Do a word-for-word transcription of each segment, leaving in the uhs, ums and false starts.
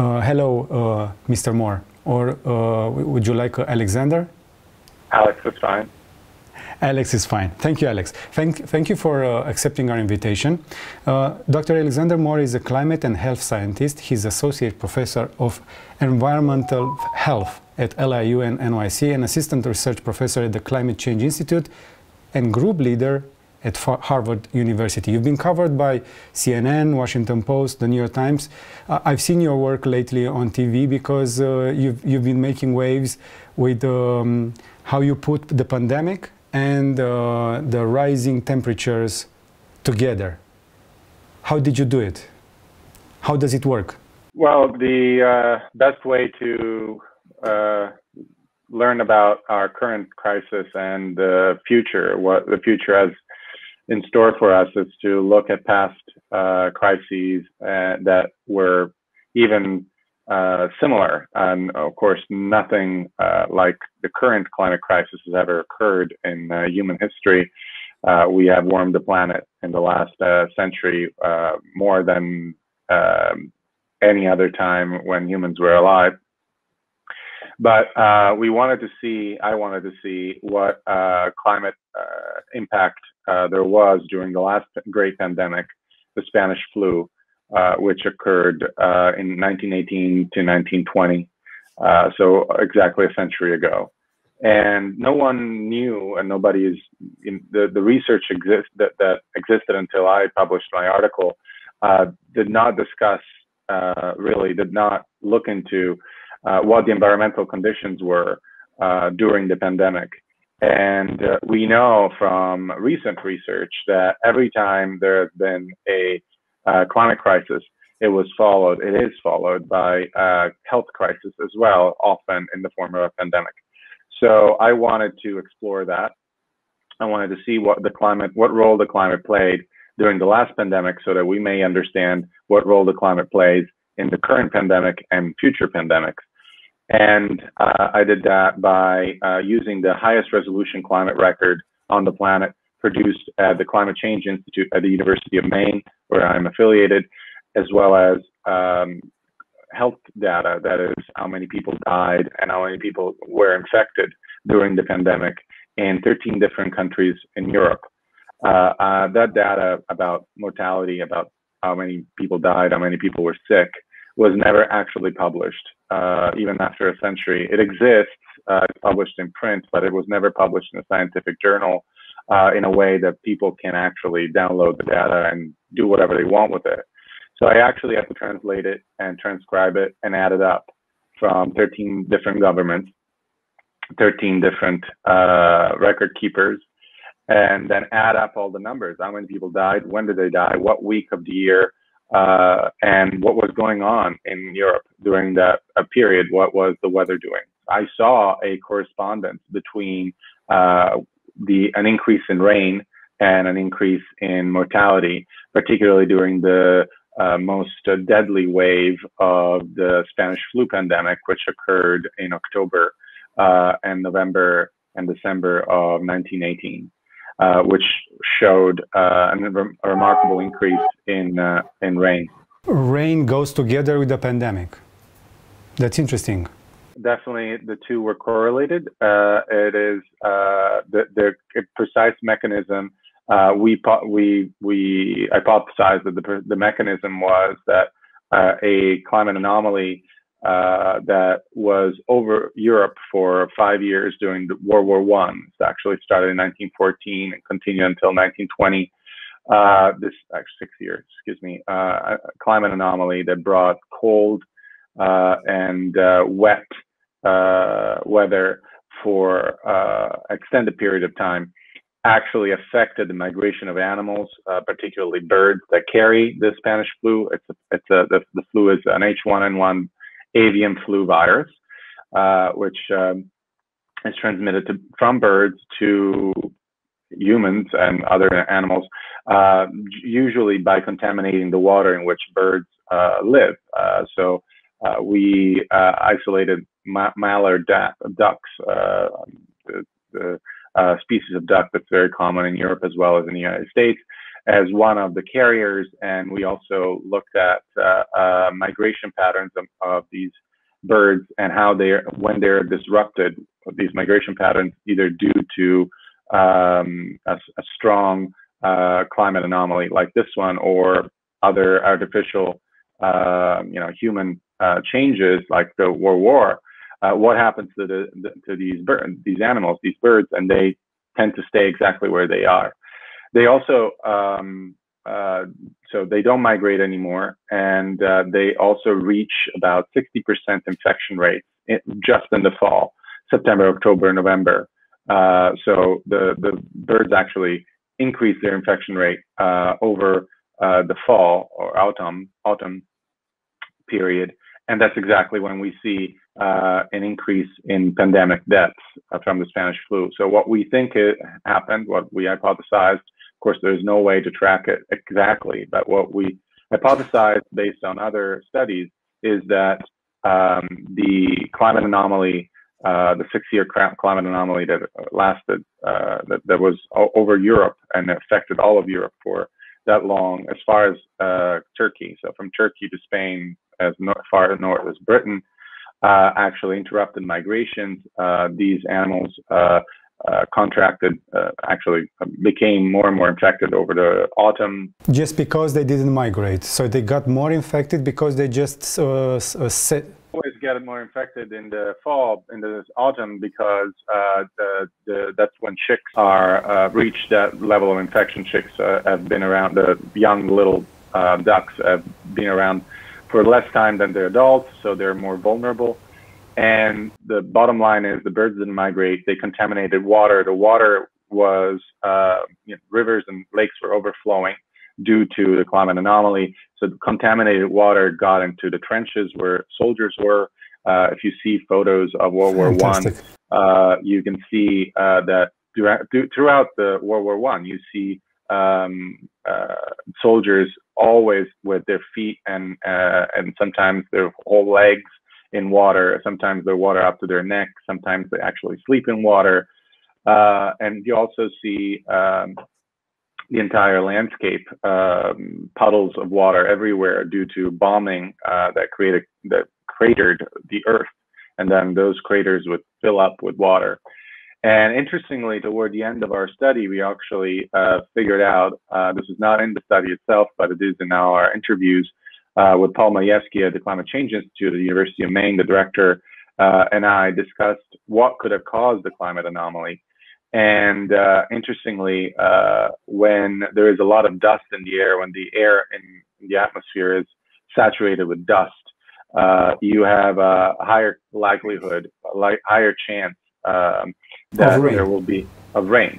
uh, hello, uh, Mister Moore, or uh, would you like uh, Alexander? Alex is fine. Alex is fine. Thank you, Alex. Thank, thank you for uh, accepting our invitation. Uh, Doctor Alexander Moore is a climate and health scientist. He's associate professor of environmental health at L I U and N Y C, and assistant research professor at the Climate Change Institute, and group leader at Harvard University. You've been covered by C N N, Washington Post, the New York Times. Uh, I've seen your work lately on T V because uh, you've, you've been making waves with um, how you put the pandemic and uh, the rising temperatures together. How did you do it? How does it work? Well, the uh, best way to uh, learn about our current crisis and the future, what the future has in store for us, is to look at past uh, crises uh, that were even uh, similar. And of course, nothing uh, like the current climate crisis has ever occurred in uh, human history. Uh, we have warmed the planet in the last uh, century uh, more than uh, any other time when humans were alive. But uh, we wanted to see, I wanted to see what uh, climate uh, impact uh, there was during the last great pandemic, the Spanish flu, uh, which occurred uh, in nineteen eighteen to nineteen twenty, uh, so exactly a century ago. And no one knew, and nobody is, in the, the research exist, that, that existed until I published my article, uh, did not discuss, uh, really did not look into Uh, what the environmental conditions were uh, during the pandemic. And uh, we know from recent research that every time there has been a uh, climate crisis, it was followed, it is followed by a health crisis as well, often in the form of a pandemic. So I wanted to explore that. I wanted to see what the climate, what role the climate played during the last pandemic, so that we may understand what role the climate plays in the current pandemic and future pandemics. And uh, I did that by uh, using the highest resolution climate record on the planet produced at the Climate Change Institute at the University of Maine, where I'm affiliated, as well as um, health data, that is how many people died and how many people were infected during the pandemic in thirteen different countries in Europe. Uh, uh, that data about mortality, about how many people died, how many people were sick, was never actually published, uh, even after a century. It exists, uh, published in print, but it was never published in a scientific journal uh, in a way that people can actually download the data and do whatever they want with it. So I actually had to translate it and transcribe it and add it up from thirteen different governments, thirteen different uh, record keepers, and then add up all the numbers. How many people died? When did they die? What week of the year? Uh, and what was going on in Europe during that uh, period? What was the weather doing? I saw a correspondence between uh, the an increase in rain and an increase in mortality, particularly during the uh, most uh, deadly wave of the Spanish flu pandemic, which occurred in October uh, and November and December of nineteen eighteen. Uh, which showed uh, a remarkable increase in, uh, in rain. Rain goes together with the pandemic. That's interesting. Definitely the two were correlated. Uh, it is uh, the, the precise mechanism. Uh, we, we, we hypothesized that the, the mechanism was that uh, a climate anomaly Uh, that was over Europe for five years during World War One. It actually started in nineteen fourteen and continued until nineteen twenty. Uh, this actually six years, excuse me, uh, a climate anomaly that brought cold uh, and uh, wet uh, weather for uh, extended period of time, actually affected the migration of animals, uh, particularly birds that carry the Spanish flu. It's a, it's a, the, the flu is an H one N one avian flu virus, uh, which um, is transmitted to, from birds to humans and other animals, uh, usually by contaminating the water in which birds uh, live. Uh, so uh, we uh, isolated ma mallard ducks, uh, the, the uh, species of duck that's very common in Europe as well as in the United States, as one of the carriers, and we also looked at uh, uh, migration patterns of, of these birds and how they are, when they're disrupted, these migration patterns, either due to um, a, a strong uh, climate anomaly like this one or other artificial, uh, you know, human uh, changes like the World War, uh, what happens to the, the to these birds, these animals, these birds, and they tend to stay exactly where they are. They also, um, uh, so they don't migrate anymore, and uh, they also reach about sixty percent infection rates in, just in the fall, September, October, November. Uh, so the, the birds actually increase their infection rate uh, over uh, the fall or autumn, autumn period. And that's exactly when we see uh, an increase in pandemic deaths uh, from the Spanish flu. So what we think it happened, what we hypothesized, of course, there's no way to track it exactly, but what we hypothesized based on other studies is that um, the climate anomaly, uh, the six-year climate anomaly that lasted, uh, that, that was over Europe and affected all of Europe for that long, as far as uh, Turkey, so from Turkey to Spain, as north, far north as Britain, uh, actually interrupted migrations. Uh, these animals uh, uh, contracted, uh, actually became more and more infected over the autumn. Just because they didn't migrate. So they got more infected because they just uh, set. Always get more infected in the fall, in the autumn, because uh, the, the, that's when chicks are uh, reach that level of infection. Chicks uh, have been around, the young little uh, ducks have been around for less time than the adults, so they're more vulnerable. And the bottom line is the birds didn't migrate, they contaminated water. The water was, uh, you know, rivers and lakes were overflowing due to the climate anomaly. So the contaminated water got into the trenches where soldiers were. Uh, if you see photos of World War One, uh, you can see uh, that throughout the World War One, you see um, uh, soldiers always with their feet and uh, and sometimes their whole legs in water, sometimes they're water up to their neck, sometimes they actually sleep in water. Uh, and you also see um, the entire landscape, um, puddles of water everywhere due to bombing uh, that created, that cratered the earth. And then those craters would fill up with water. And interestingly, toward the end of our study, we actually uh, figured out, uh, this is not in the study itself, but it is in our interviews uh, with Paul Majewski at the Climate Change Institute at the University of Maine, the director, uh, and I discussed what could have caused the climate anomaly. And uh, interestingly, uh, when there is a lot of dust in the air, when the air in the atmosphere is saturated with dust, uh, you have a higher likelihood, a higher chance Um, that there will be of rain,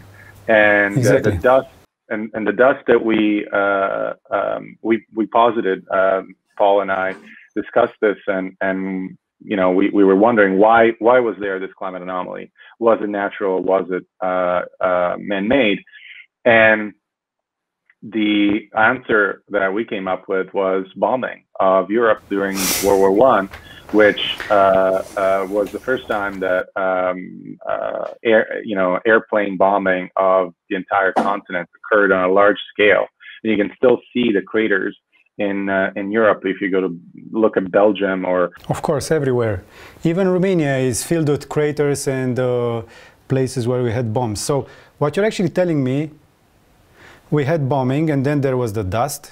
and exactly. uh, the dust and, and the dust that we uh, um, we we posited. Um, Paul and I discussed this, and and you know we, we were wondering why why was there this climate anomaly? Was it natural? Was it uh, uh, man-made? And the answer that we came up with was bombing of Europe during World War One. Which uh, uh, was the first time that um, uh, air, you know, airplane bombing of the entire continent occurred on a large scale. And you can still see the craters in uh, in Europe if you go to look at Belgium or. Of course, everywhere, even Romania is filled with craters and uh, places where we had bombs. So what you're actually telling me, we had bombing, and then there was the dust.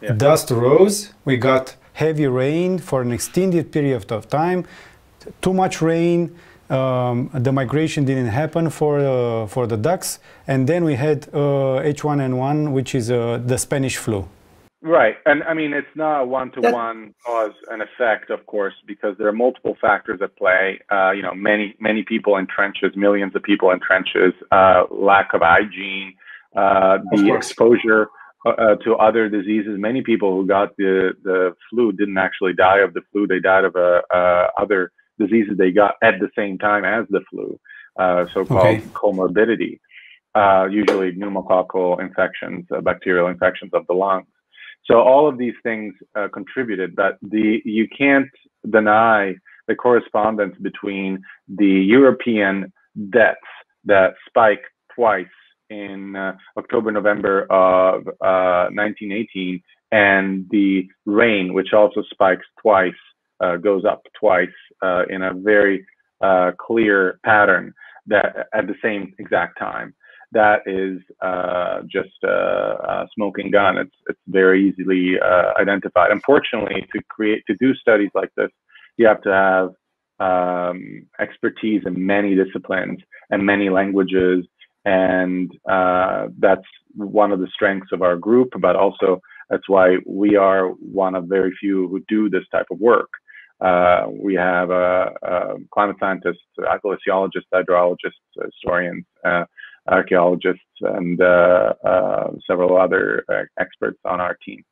Yeah. Dust rose. We got heavy rain for an extended period of time, too much rain, um, the migration didn't happen for, uh, for the ducks, and then we had uh, H one N one, which is uh, the Spanish flu. Right, and I mean, it's not a one-to-one cause and effect, of course, because there are multiple factors at play. Uh, you know, many, many people in trenches, millions of people in trenches, uh, lack of hygiene, uh, the exposure Uh, to other diseases. Many people who got the, the flu didn't actually die of the flu. They died of uh, uh, other diseases they got at the same time as the flu, uh, so-called okay. comorbidity, uh, usually pneumococcal infections, uh, bacterial infections of the lungs. So all of these things uh, contributed, but the you can't deny the correspondence between the European deaths that spiked twice in uh, October, November of uh, nineteen eighteen, and the rain, which also spikes twice, uh, goes up twice uh, in a very uh, clear pattern that at the same exact time. That is uh, just a, a smoking gun. It's, it's very easily uh, identified. Unfortunately, to create to do studies like this, you have to have um, expertise in many disciplines and many languages, and uh, that's one of the strengths of our group. But also, that's why we are one of very few who do this type of work. Uh, we have uh, uh, climate scientists, glaciologists, hydrologists, historians, uh, archaeologists, and uh, uh, several other uh, experts on our team.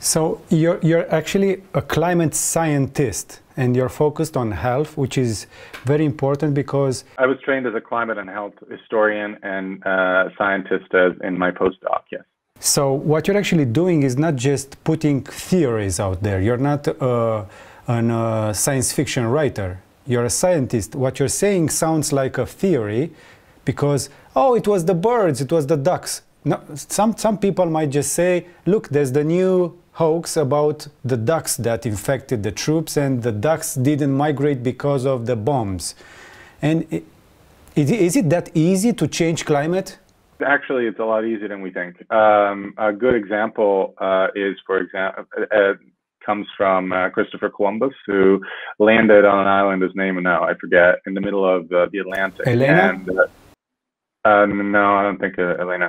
So you're, you're actually a climate scientist, and you're focused on health, which is very important because... I was trained as a climate and health historian and uh, scientist as in my postdoc, yes. So what you're actually doing is not just putting theories out there. You're not uh, an uh, science fiction writer. You're a scientist. What you're saying sounds like a theory because, oh, it was the birds, it was the ducks. No, some, some people might just say, look, there's the new hoax about the ducks that infected the troops, and the ducks didn't migrate because of the bombs. And it, it, is it that easy to change climate? Actually, it's a lot easier than we think. Um, a good example uh, is, for example, uh, comes from uh, Christopher Columbus, who landed on an island, his name now, I forget, in the middle of uh, the Atlantic. Elena? And, uh, Uh, no, I don't think uh, Elena.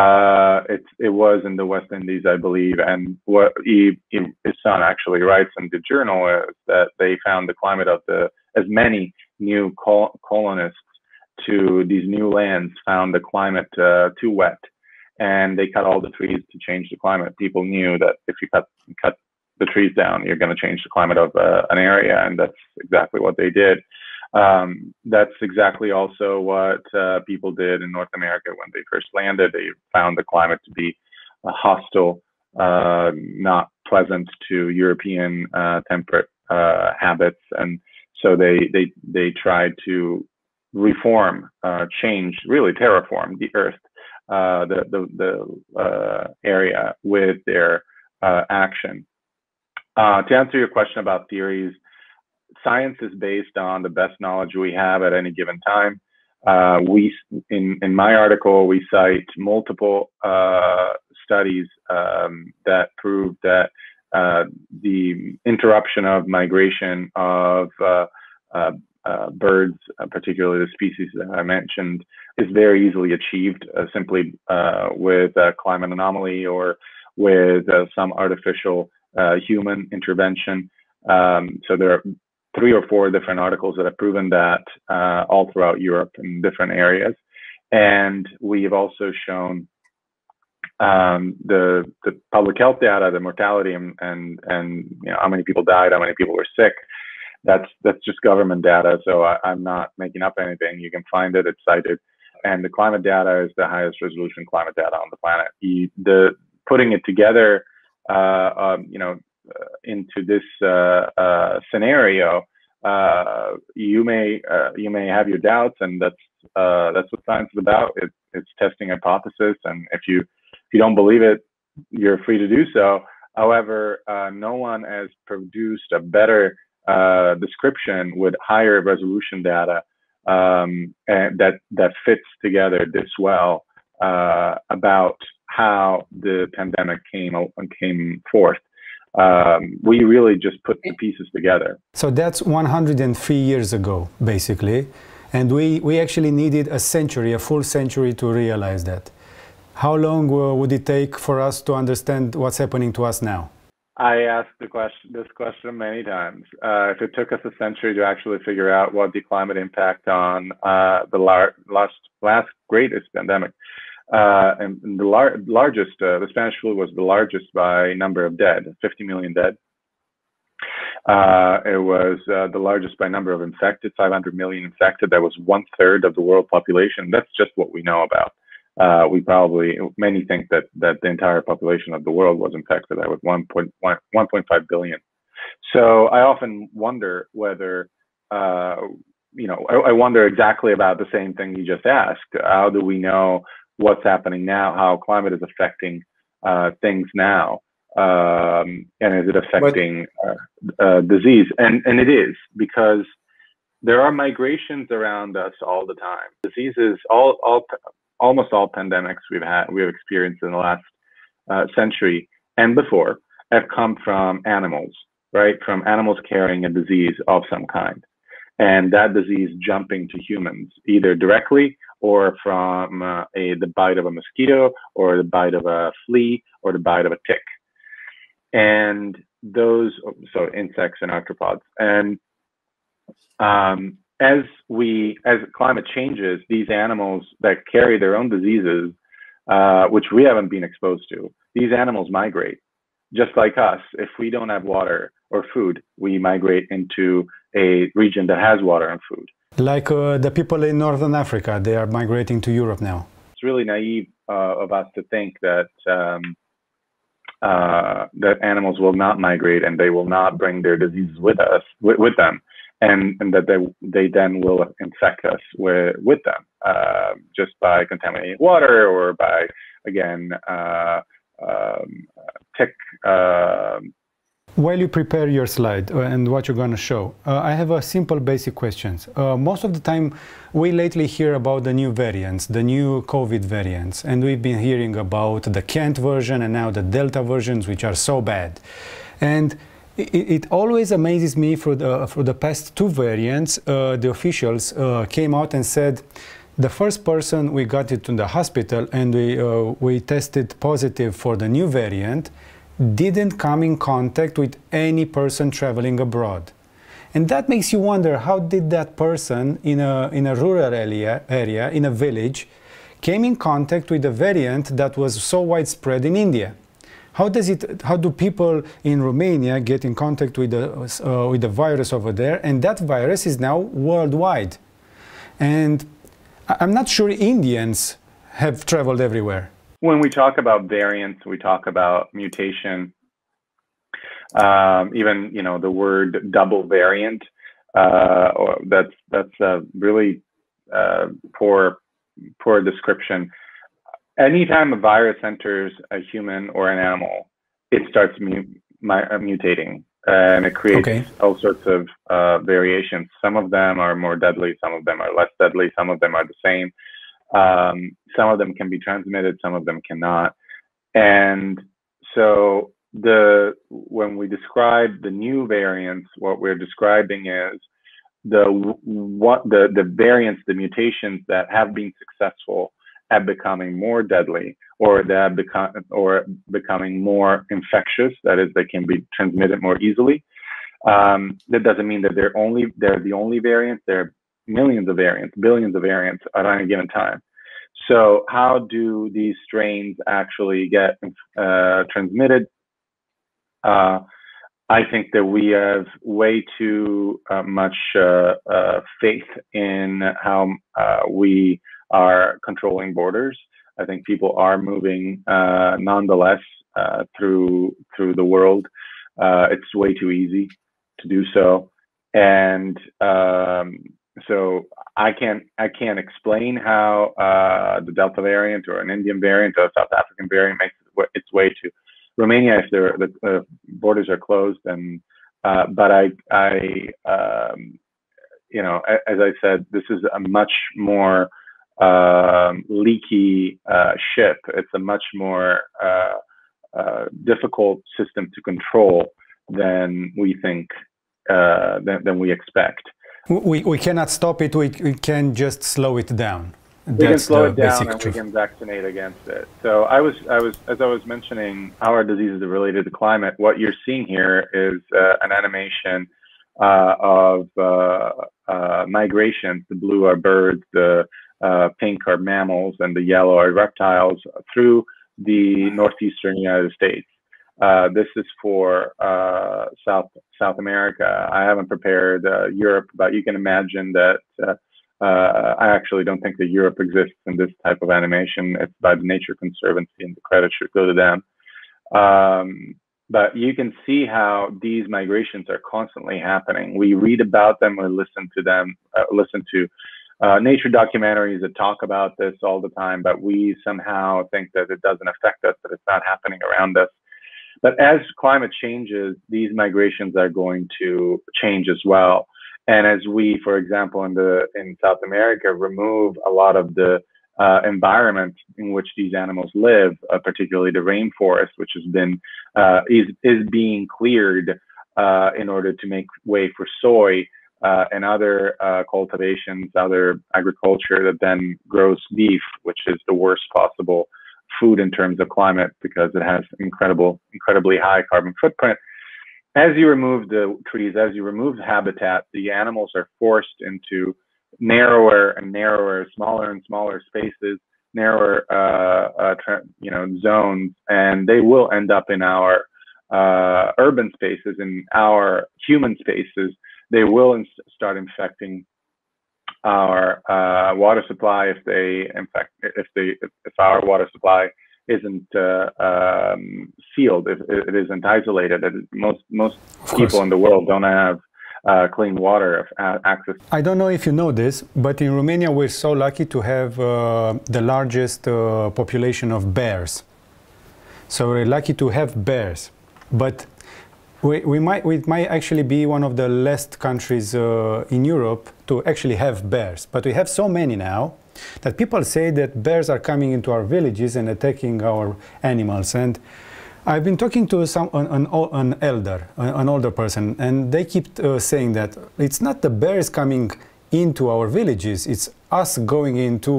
Uh, it, it was in the West Indies, I believe. And what he, he, his son actually writes in the journal is that they found the climate of the, as many new col colonists to these new lands found the climate uh, too wet. And they cut all the trees to change the climate. People knew that if you cut, cut the trees down, you're going to change the climate of uh, an area. And that's exactly what they did. Um, that's exactly also what uh, people did in North America when they first landed. They found the climate to be uh, hostile, uh, not pleasant to European uh, temperate uh, habits, and so they they they tried to reform, uh, change, really terraform the Earth, uh, the the, the uh, area with their uh, action. Uh, to answer your question about theories. Science is based on the best knowledge we have at any given time. Uh, we, in, in my article, we cite multiple uh, studies um, that prove that uh, the interruption of migration of uh, uh, uh, birds, uh, particularly the species that I mentioned, is very easily achieved uh, simply uh, with a climate anomaly or with uh, some artificial uh, human intervention. Um, so there are three or four different articles that have proven that uh, all throughout Europe in different areas. And we have also shown um, the, the public health data, the mortality and, and, and you know, how many people died, how many people were sick. That's, that's just government data. So I, I'm not making up anything. You can find it, it's cited. And the climate data is the highest resolution climate data on the planet. The, the putting it together, uh, um, you know, Uh, into this uh, uh, scenario, uh, you may uh, you may have your doubts, and that's uh, that's what science is about. It, it's testing hypothesis, and if you if you don't believe it, you're free to do so. However, uh, no one has produced a better uh, description with higher resolution data um, and that that fits together this well uh, about how the pandemic came came forth. Um, we really just put the pieces together. So that's one hundred three years ago, basically. And we, we actually needed a century, a full century to realize that. How long uh, would it take for us to understand what's happening to us now? I asked the question, this question many times. Uh, if it took us a century to actually figure out what the climate impact on uh, the lar last, last greatest pandemic, Uh, and, and the lar largest, uh, the Spanish flu was the largest by number of dead, fifty million dead. Uh, it was uh, the largest by number of infected, five hundred million infected. That was one third of the world population. That's just what we know about. Uh, we probably, many think that, that the entire population of the world was infected. That was one point five billion. So I often wonder whether uh, you know, I, I wonder exactly about the same thing you just asked. How do we know what's happening now? How climate is affecting uh, things now? Um, and is it affecting uh, uh, disease? And and it is, because there are migrations around us all the time. Diseases, all all almost all pandemics we've had we've experienced in the last uh, century and before have come from animals, right? From animals carrying a disease of some kind, and that disease jumping to humans, either directly or from uh, a the bite of a mosquito or the bite of a flea or the bite of a tick. And those, so insects and arthropods. And um, as we, as climate changes, these animals that carry their own diseases, uh, which we haven't been exposed to, these animals migrate. Just like us, if we don't have water or food, we migrate into a region that has water and food. Like uh, the people in Northern Africa, they are migrating to Europe now. It's really naive uh, of us to think that um, uh, that animals will not migrate and they will not bring their diseases with us, with, with them, and, and that they they then will infect us with, with them uh, just by contaminating water or by, again, uh, um, tick. Uh, While you prepare your slide and what you're going to show, uh, I have a simple basic questions. Uh, most of the time we lately hear about the new variants, the new COVID variants, and we've been hearing about the Kent version and now the Delta versions, which are so bad. And it, it always amazes me, for the, for the past two variants, uh, the officials uh, came out and said, the first person we got it to the hospital and we, uh, we tested positive for the new variant didn't come in contact with any person traveling abroad. And that makes you wonder, how did that person in a, in a rural area, area, in a village, came in contact with a variant that was so widespread in India? How does it, how do people in Romania get in contact with the, uh, with the virus over there? And that virus is now worldwide. And I'm not sure Indians have traveled everywhere. When we talk about variants, we talk about mutation. Um, even you know the word double variant. Uh, or that's that's a really uh, poor poor description. Anytime a virus enters a human or an animal, it starts mu mutating, and it creates okay. all sorts of uh, variations. Some of them are more deadly. Some of them are less deadly. Some of them are the same. Um, some of them can be transmitted, some of them cannot. And so the when we describe the new variants, what we're describing is the what the, the variants, the mutations that have been successful at becoming more deadly, or that become or becoming more infectious, that is, they can be transmitted more easily. Um, that doesn't mean that they're only they're the only variants. They're millions of variants, billions of variants at any given time. So how do these strains actually get uh, transmitted? Uh, I think that we have way too uh, much uh, uh, faith in how uh, we are controlling borders. I think people are moving uh, nonetheless uh, through, through the world. Uh, it's way too easy to do so. And um, So I can't I can't explain how uh, the Delta variant or an Indian variant or a South African variant makes its way to Romania if the uh, borders are closed. And uh, but I I um, you know, as I said, this is a much more uh, leaky uh, ship. It's a much more uh, uh, difficult system to control than we think uh, than, than we expect. We, we cannot stop it, we, we can just slow it down. That's we can slow it down and truth. We can vaccinate against it. So I was, I was, as I was mentioning, how our diseases are related to climate, what you're seeing here is uh, an animation uh, of uh, uh, migrations. The blue are birds, the uh, pink are mammals, and the yellow are reptiles through the northeastern United States. Uh, this is for uh, South South America. I haven't prepared uh, Europe, but you can imagine that uh, uh, I actually don't think that Europe exists in this type of animation. It's by the Nature Conservancy, and the credit should go to them. Um, But you can see how these migrations are constantly happening. We read about them, we listen to them, uh, listen to uh, nature documentaries that talk about this all the time, but we somehow think that it doesn't affect us, that it's not happening around us. But as climate changes, these migrations are going to change as well. And as we, for example, in the in South America, remove a lot of the Uh, environment in which these animals live, uh, particularly the rainforest, which has been uh, is is being cleared uh, in order to make way for soy uh, and other uh, cultivations, other agriculture that then grows beef, which is the worst possible food in terms of climate because it has incredible, incredibly high carbon footprint. As you remove the trees, as you remove the habitat, the animals are forced into narrower and narrower, smaller and smaller spaces, narrower, uh, uh, you know, zones, and they will end up in our uh, urban spaces, in our human spaces. They will in start infecting our uh, water supply if they, infect, if they, if, if our water supply isn't uh, um, sealed, if it isn't isolated. Most most people in the world don't have Uh, clean water uh, access. I don't know if you know this, but in Romania we're so lucky to have uh, the largest uh, population of bears. So we're lucky to have bears, but we, we might we might actually be one of the last countries uh, in Europe to actually have bears. But we have so many now that people say that bears are coming into our villages and attacking our animals. And I've been talking to some, an, an, an elder, an older person, and they keep uh, saying that it's not the bears coming into our villages, it's us going into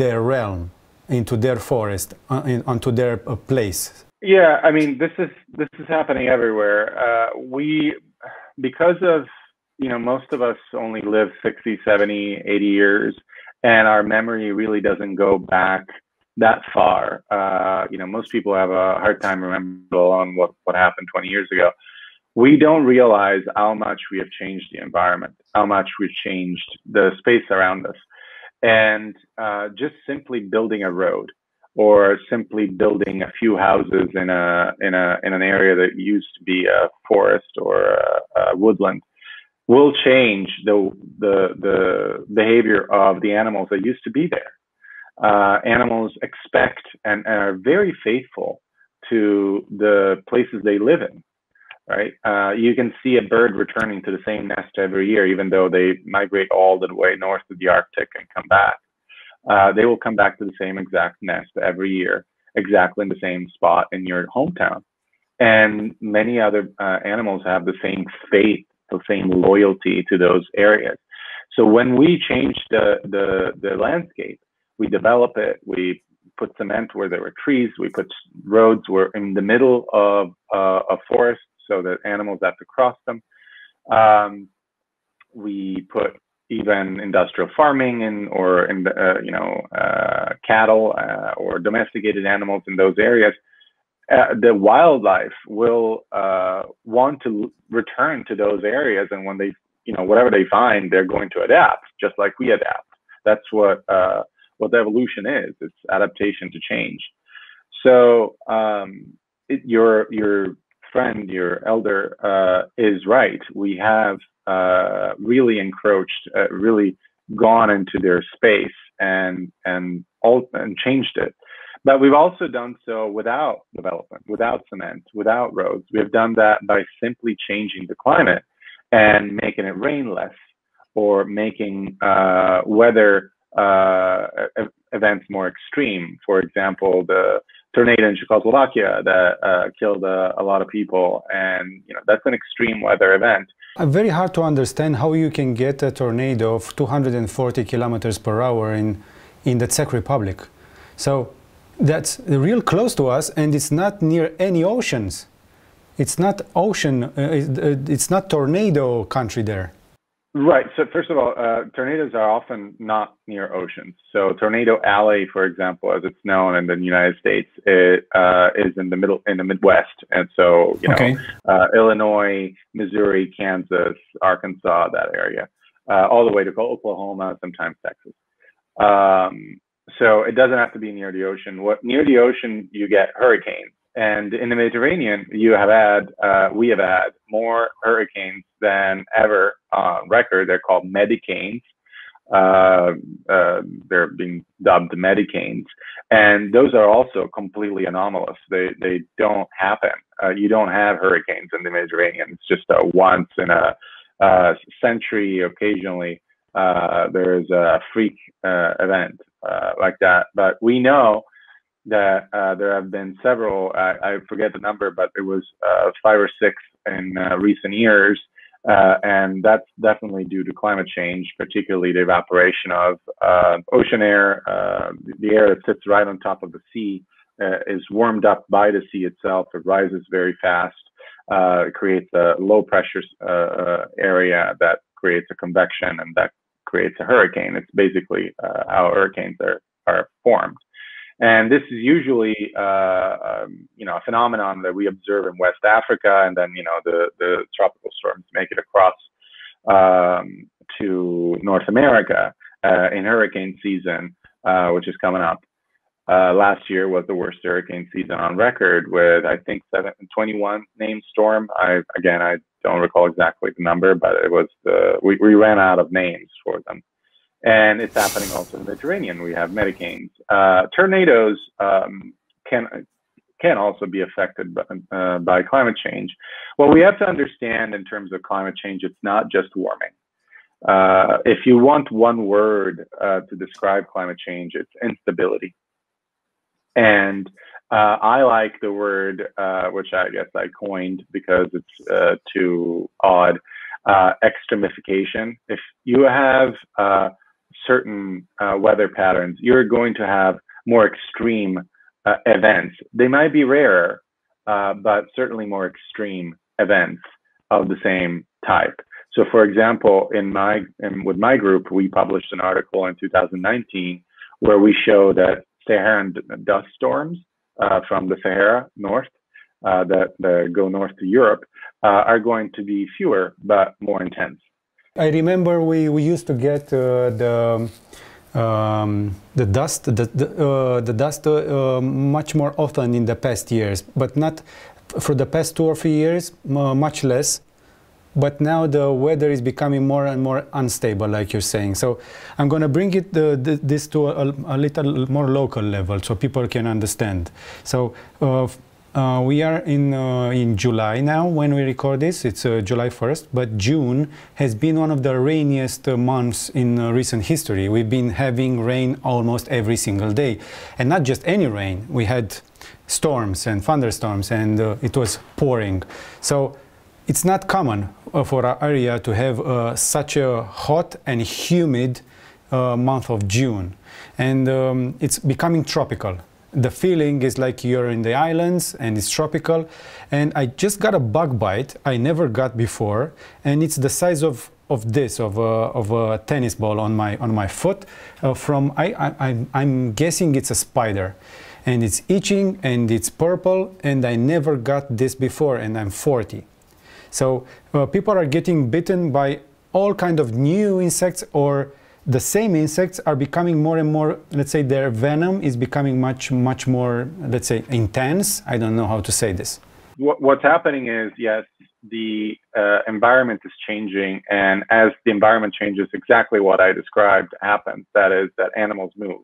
their realm, into their forest, uh, in, onto their uh, place. Yeah, I mean, this is, this is happening everywhere. Uh, we, because of, you know, most of us only live sixty, seventy, eighty years, and our memory really doesn't go back that far. Uh, you know, most people have a hard time remembering on what, what happened twenty years ago. We don't realize how much we have changed the environment, how much we've changed the space around us. And uh, just simply building a road or simply building a few houses in a in a in an area that used to be a forest or a, a woodland will change the the the behavior of the animals that used to be there. Uh, animals expect and, and are very faithful to the places they live in, right? Uh, you can see a bird returning to the same nest every year, even though they migrate all the way north to the Arctic and come back. Uh, they will come back to the same exact nest every year, exactly in the same spot in your hometown. And many other uh, animals have the same faith, the same loyalty to those areas. So when we change the, the, the landscape, we develop it, we put cement where there were trees, we put roads where in the middle of uh, a forest so that animals have to cross them. Um, we put even industrial farming in, or in the, uh, you know, uh, cattle uh, or domesticated animals in those areas. Uh, the wildlife will uh, want to return to those areas, and when they, you know, whatever they find, they're going to adapt, just like we adapt. That's what uh, what evolution is. It's adaptation to change. So um, it, your your friend, your elder, uh, is right. We have uh, really encroached, uh, really gone into their space and and all, and changed it. But we've also done so without development, without cement, without roads. We have done that by simply changing the climate and making it rain less, or making uh, weather Uh, events more extreme. For example, the tornado in Czechoslovakia that uh, killed a, a lot of people, and you know that's an extreme weather event. It's very hard to understand how you can get a tornado of two hundred forty kilometers per hour in in the Czech Republic. So that's real close to us, and it's not near any oceans. It's not ocean. Uh, it's not tornado country there. Right. So first of all, uh, tornadoes are often not near oceans. So Tornado Alley, for example, as it's known in the United States, it, uh, is in the middle, in the Midwest. And so, you know, okay. uh, Illinois, Missouri, Kansas, Arkansas, that area, uh, all the way to Oklahoma, sometimes Texas. Um, so it doesn't have to be near the ocean. What near the ocean, you get hurricanes. And in the Mediterranean, you have had, uh, we have had more hurricanes than ever on record. They're called medicanes. Uh, uh, they're being dubbed medicanes. And those are also completely anomalous. They, they don't happen. Uh, you don't have hurricanes in the Mediterranean. It's just a once in a uh, century, occasionally, uh, there's a freak uh, event uh, like that. But we know that uh, there have been several, I, I forget the number, but it was uh, five or six in uh, recent years. Uh, and that's definitely due to climate change, particularly the evaporation of uh, ocean air. Uh, the air that sits right on top of the sea uh, is warmed up by the sea itself. It rises very fast. Uh, it creates a low pressure uh, area that creates a convection, and that creates a hurricane. It's basically uh, how hurricanes are, are formed. And this is usually, uh, um, you know, a phenomenon that we observe in West Africa, and then, you know, the, the tropical storms make it across um, to North America uh, in hurricane season, uh, which is coming up. Uh, last year was the worst hurricane season on record, with, I think, seven, twenty-one named storm. I, again, I don't recall exactly the number, but it was, uh, we, we ran out of names for them. And it's happening also in the Mediterranean. We have medicanes. Uh, tornadoes um, can can also be affected by, uh, by climate change. What we have to understand in terms of climate change, it's not just warming. Uh, if you want one word uh, to describe climate change, it's instability. And uh, I like the word, uh, which I guess I coined because it's uh, too odd, uh, extremification. If you have uh, certain uh, weather patterns, you're going to have more extreme uh, events. They might be rarer, uh, but certainly more extreme events of the same type. So, for example, in my in, with my group, we published an article in two thousand nineteen where we show that Saharan dust storms uh, from the Sahara north uh, that, that go north to Europe uh, are going to be fewer but more intense. I remember we, we used to get uh, the um, the dust the the, uh, the dust uh, uh, much more often in the past years, but not for the past two or three years, uh, much less. But now the weather is becoming more and more unstable, like you're saying. So I'm going to bring it uh, this to a, a little more local level, so people can understand. So. Uh, Uh, we are in, uh, in July now when we record this. It's uh, July first, but June has been one of the rainiest uh, months in uh, recent history. We've been having rain almost every single day. And not just any rain. We had storms and thunderstorms, and uh, it was pouring. So it's not common uh, for our area to have uh, such a hot and humid uh, month of June. And um, it's becoming tropical. The feeling is like you're in the islands and it's tropical. And I just got a bug bite I never got before, and it's the size of of this of a, of a tennis ball on my on my foot. Uh, from I, I I'm, I'm guessing it's a spider, and it's itching and it's purple, and I never got this before, and I'm forty. So uh, people are getting bitten by all kind of new insects, or the same insects are becoming more and more, let's say their venom is becoming much, much more, let's say, intense. I don't know how to say this. What, what's happening is, yes, the uh, environment is changing. And as the environment changes, exactly what I described happens. That is that animals move,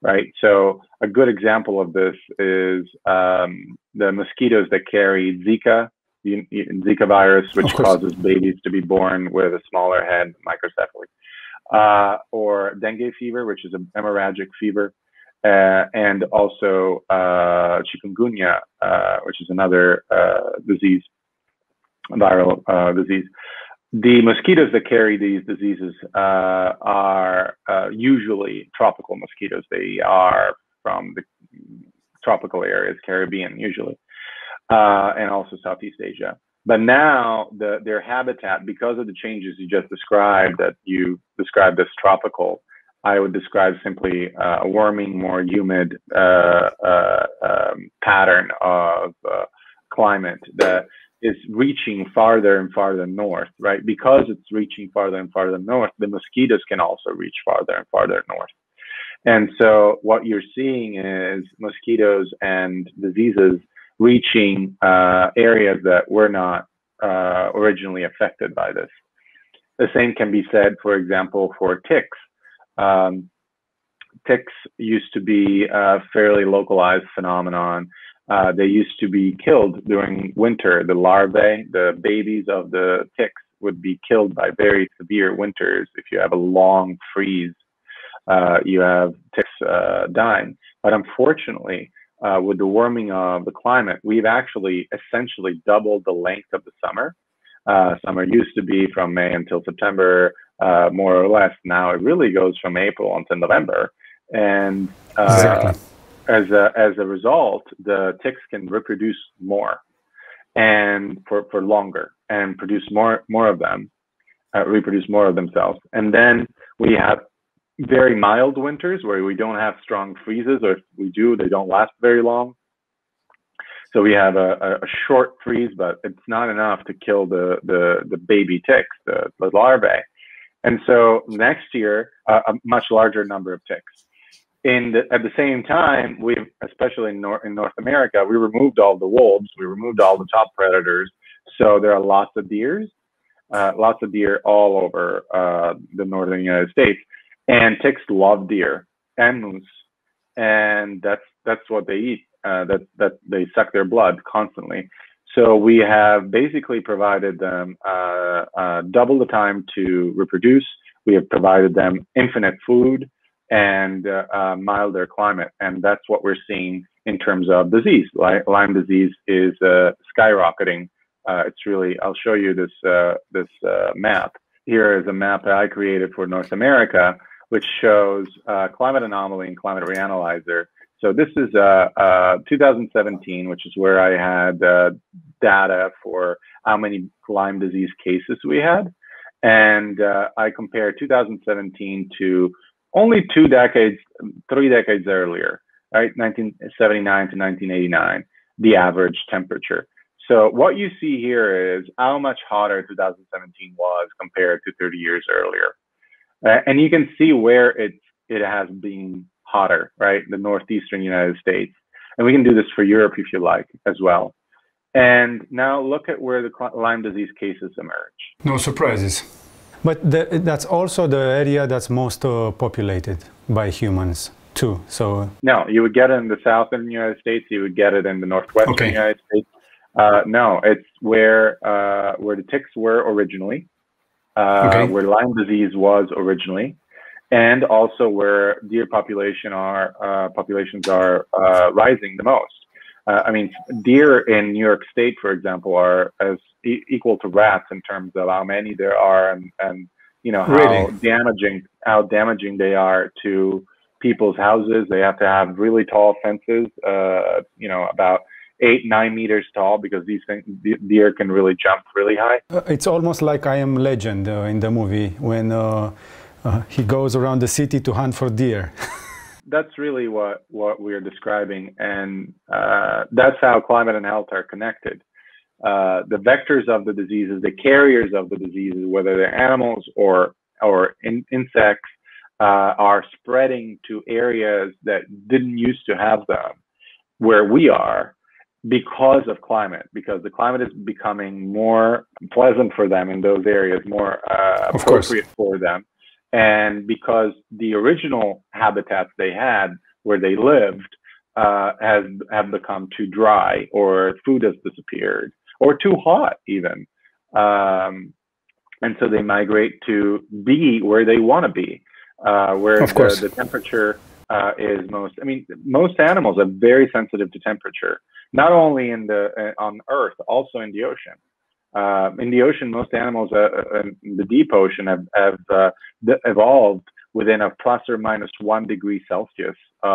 right? So a good example of this is um, the mosquitoes that carry Zika, the Zika virus, which causes babies to be born with a smaller head, microcephaly. Uh, or dengue fever, which is a hemorrhagic fever, uh, and also uh, chikungunya, uh, which is another uh, disease, viral uh, disease. The mosquitoes that carry these diseases uh, are uh, usually tropical mosquitoes. They are from the tropical areas, Caribbean usually, uh, and also Southeast Asia. But now the, their habitat, because of the changes you just described, that you described as tropical, I would describe simply uh, a warming, more humid uh, uh, um, pattern of uh, climate that is reaching farther and farther north, right? Because it's reaching farther and farther north, the mosquitoes can also reach farther and farther north. And so what you're seeing is mosquitoes and diseases reaching uh, areas that were not uh, originally affected by this. The same can be said, for example, for ticks. Um, ticks used to be a fairly localized phenomenon. Uh, they used to be killed during winter. The larvae, the babies of the ticks, would be killed by very severe winters. If you have a long freeze, uh, you have ticks uh, dying. But unfortunately, uh, with the warming of the climate, we've actually essentially doubled the length of the summer. Uh, summer used to be from May until September, uh, more or less. Now it really goes from April until November. And uh, exactly. as, a, as a result, the ticks can reproduce more and for, for longer and produce more, more of them, uh, reproduce more of themselves. And then we have very mild winters where we don't have strong freezes, or if we do, they don't last very long. So we have a, a short freeze, but it's not enough to kill the, the, the baby ticks, the, the larvae. And so next year, uh, a much larger number of ticks. In the, at the same time, we've, especially in, Nor in North America, we removed all the wolves, we removed all the top predators. So there are lots of deers, uh, lots of deer all over uh, the northern United States. And ticks love deer and moose. And that's, that's what they eat. Uh, that, that they suck their blood constantly. So we have basically provided them uh, uh, double the time to reproduce. We have provided them infinite food and uh, uh, milder climate. And that's what we're seeing in terms of disease. Lyme disease is uh, skyrocketing. Uh, it's really, I'll show you this, uh, this uh, map. Here is a map that I created for North America, which shows uh, climate anomaly and climate reanalyzer. So this is uh, uh, two thousand seventeen, which is where I had uh, data for how many Lyme disease cases we had. And uh, I compared two thousand seventeen to only two decades, three decades earlier, right? nineteen seventy-nine to nineteen eighty-nine, the average temperature. So what you see here is how much hotter two thousand seventeen was compared to thirty years earlier. Uh, and you can see where it, it has been hotter, right? The northeastern United States. And we can do this for Europe if you like as well. And now look at where the Lyme disease cases emerge. No surprises. But the, that's also the area that's most uh, populated by humans too, so... No, you would get it in the southern United States, you would get it in the northwestern okay. United States. Uh, no, it's where, uh, where the ticks were originally, uh, okay. where Lyme disease was originally. And also where deer population are, uh, populations are uh, rising the most. Uh, I mean, deer in New York State, for example, are as e equal to rats in terms of how many there are and, and you know, how really? damaging how damaging they are to people's houses. They have to have really tall fences, uh, you know, about eight, nine meters tall, because these things, deer can really jump really high. Uh, it's almost like I Am Legend uh, in the movie when... Uh, Uh, he goes around the city to hunt for deer. That's really what, what we're describing. And uh, that's how climate and health are connected. Uh, the vectors of the diseases, the carriers of the diseases, whether they're animals or, or in, insects, uh, are spreading to areas that didn't used to have them, where we are, because of climate, because the climate is becoming more pleasant for them in those areas, more uh, appropriate for them. And because the original habitats they had, where they lived, uh, has have become too dry, or food has disappeared, or too hot even, um, and so they migrate to be where they want to be, uh, where the, the temperature uh, is most. I mean, most animals are very sensitive to temperature, not only in the uh, on Earth, also in the ocean. Uh, in the ocean, most animals uh, in the deep ocean have, have uh, evolved within a plus or minus one degree Celsius uh,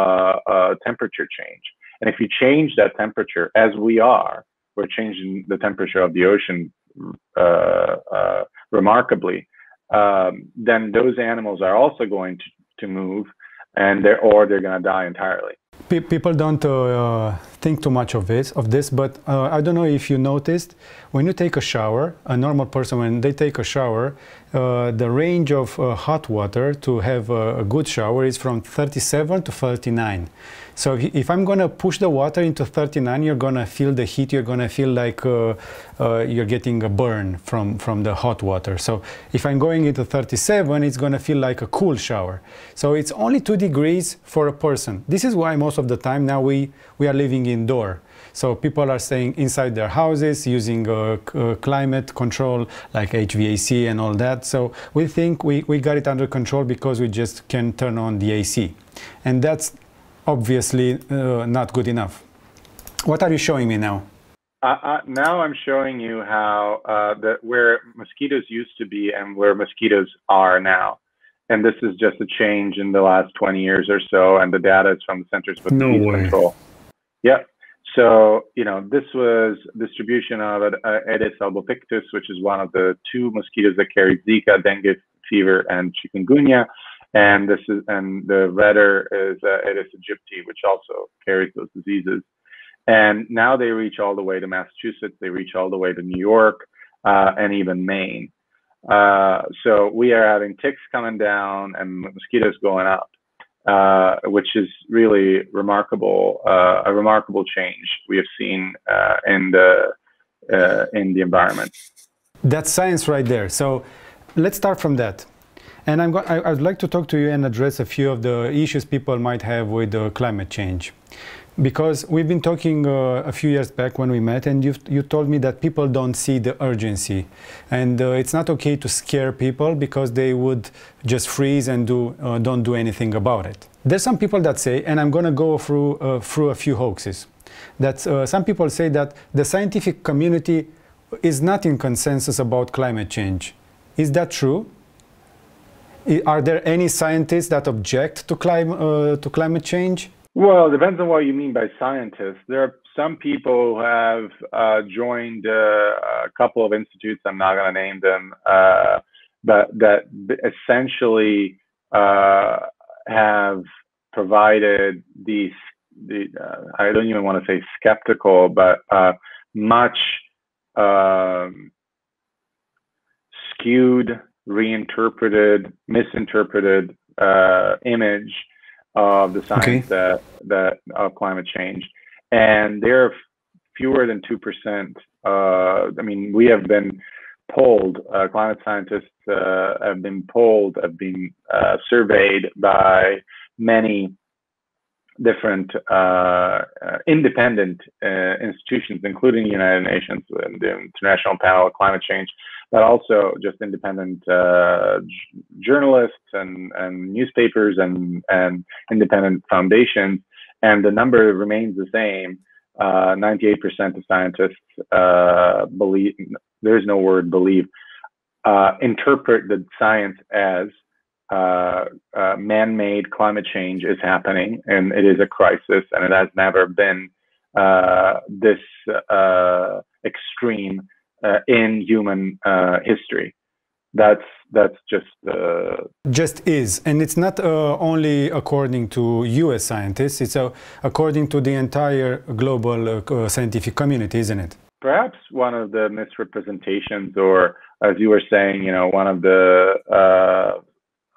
uh, temperature change. And if you change that temperature, as we are, we're changing the temperature of the ocean uh, uh, remarkably, um, then those animals are also going to, to move, and they're, or they're going to die entirely. People don't uh, think too much of this, of this but uh, I don't know if you noticed, when you take a shower, a normal person, when they take a shower, uh, the range of uh, hot water to have a, a good shower is from thirty-seven to thirty-nine. So if I'm going to push the water into thirty-nine, you're going to feel the heat, you're going to feel like uh, uh, you're getting a burn from, from the hot water. So if I'm going into thirty-seven, it's going to feel like a cool shower. So it's only two degrees for a person. This is why most of the time now we, we are living indoor. So people are staying inside their houses using uh, uh, climate control like H V A C and all that. So we think we, we got it under control because we just can turn on the A C. And that's obviously uh, not good enough. What are you showing me now? Uh, uh, now I'm showing you how uh, the, where mosquitoes used to be and where mosquitoes are now. And this is just a change in the last twenty years or so. And the data is from the Centers for Disease Control. Yep. So, you know, this was distribution of uh, Aedes albopictus, which is one of the two mosquitoes that carry Zika, dengue fever, and chikungunya. And this is, and the redder is uh, Aedes aegypti, which also carries those diseases. And now they reach all the way to Massachusetts, they reach all the way to New York, uh, and even Maine. Uh, so we are having ticks coming down and mosquitoes going up, uh, which is really remarkable, uh, a remarkable change we have seen uh, in the uh, in the environment. That's science right there. So let's start from that. And I'm go I, I'd like to talk to you and address a few of the issues people might have with uh, climate change. Because we've been talking uh, a few years back when we met, and you've, you told me that people don't see the urgency. And uh, it's not okay to scare people because they would just freeze and do, uh, don't do anything about it. There's some people that say, and I'm going to go through, uh, through a few hoaxes, that uh, some people say that the scientific community is not in consensus about climate change. Is that true? Are there any scientists that object to, clim uh, to climate change? Well, it depends on what you mean by scientists. There are some people who have uh, joined uh, a couple of institutes, I'm not going to name them, uh, but that essentially uh, have provided these, the, uh, I don't even want to say skeptical, but uh, much um, skewed, reinterpreted, misinterpreted uh, image of the science okay. that that of climate change, and there are fewer than two percent. Uh, I mean, we have been polled. Uh, climate scientists uh, have been polled, have been uh, surveyed by many different uh, uh, independent uh, institutions, including the United Nations and the International Panel on Climate Change, but also just independent uh, journalists and, and newspapers and, and independent foundations. And the number remains the same. Uh, ninety-eight percent of scientists uh, believe, there is no word believe, uh, interpret the science as uh, uh, man-made climate change is happening and it is a crisis, and it has never been uh, this uh, extreme Uh, in human uh, history. That's that's just uh... just is, and it's not uh, only according to U S scientists. It's uh, according to the entire global uh, scientific community, isn't it? Perhaps one of the misrepresentations, or as you were saying, you know, one of the uh,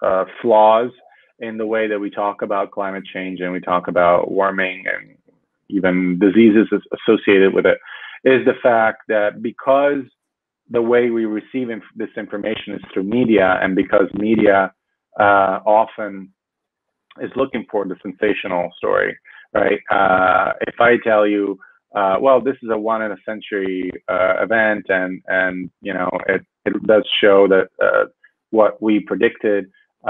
uh, flaws in the way that we talk about climate change and we talk about warming and even diseases associated with it, is the fact that because the way we receive inf this information is through media, and because media uh, often is looking for the sensational story, right? Uh, if I tell you, uh, well, this is a one in a century uh, event, and and you know it it does show that uh, what we predicted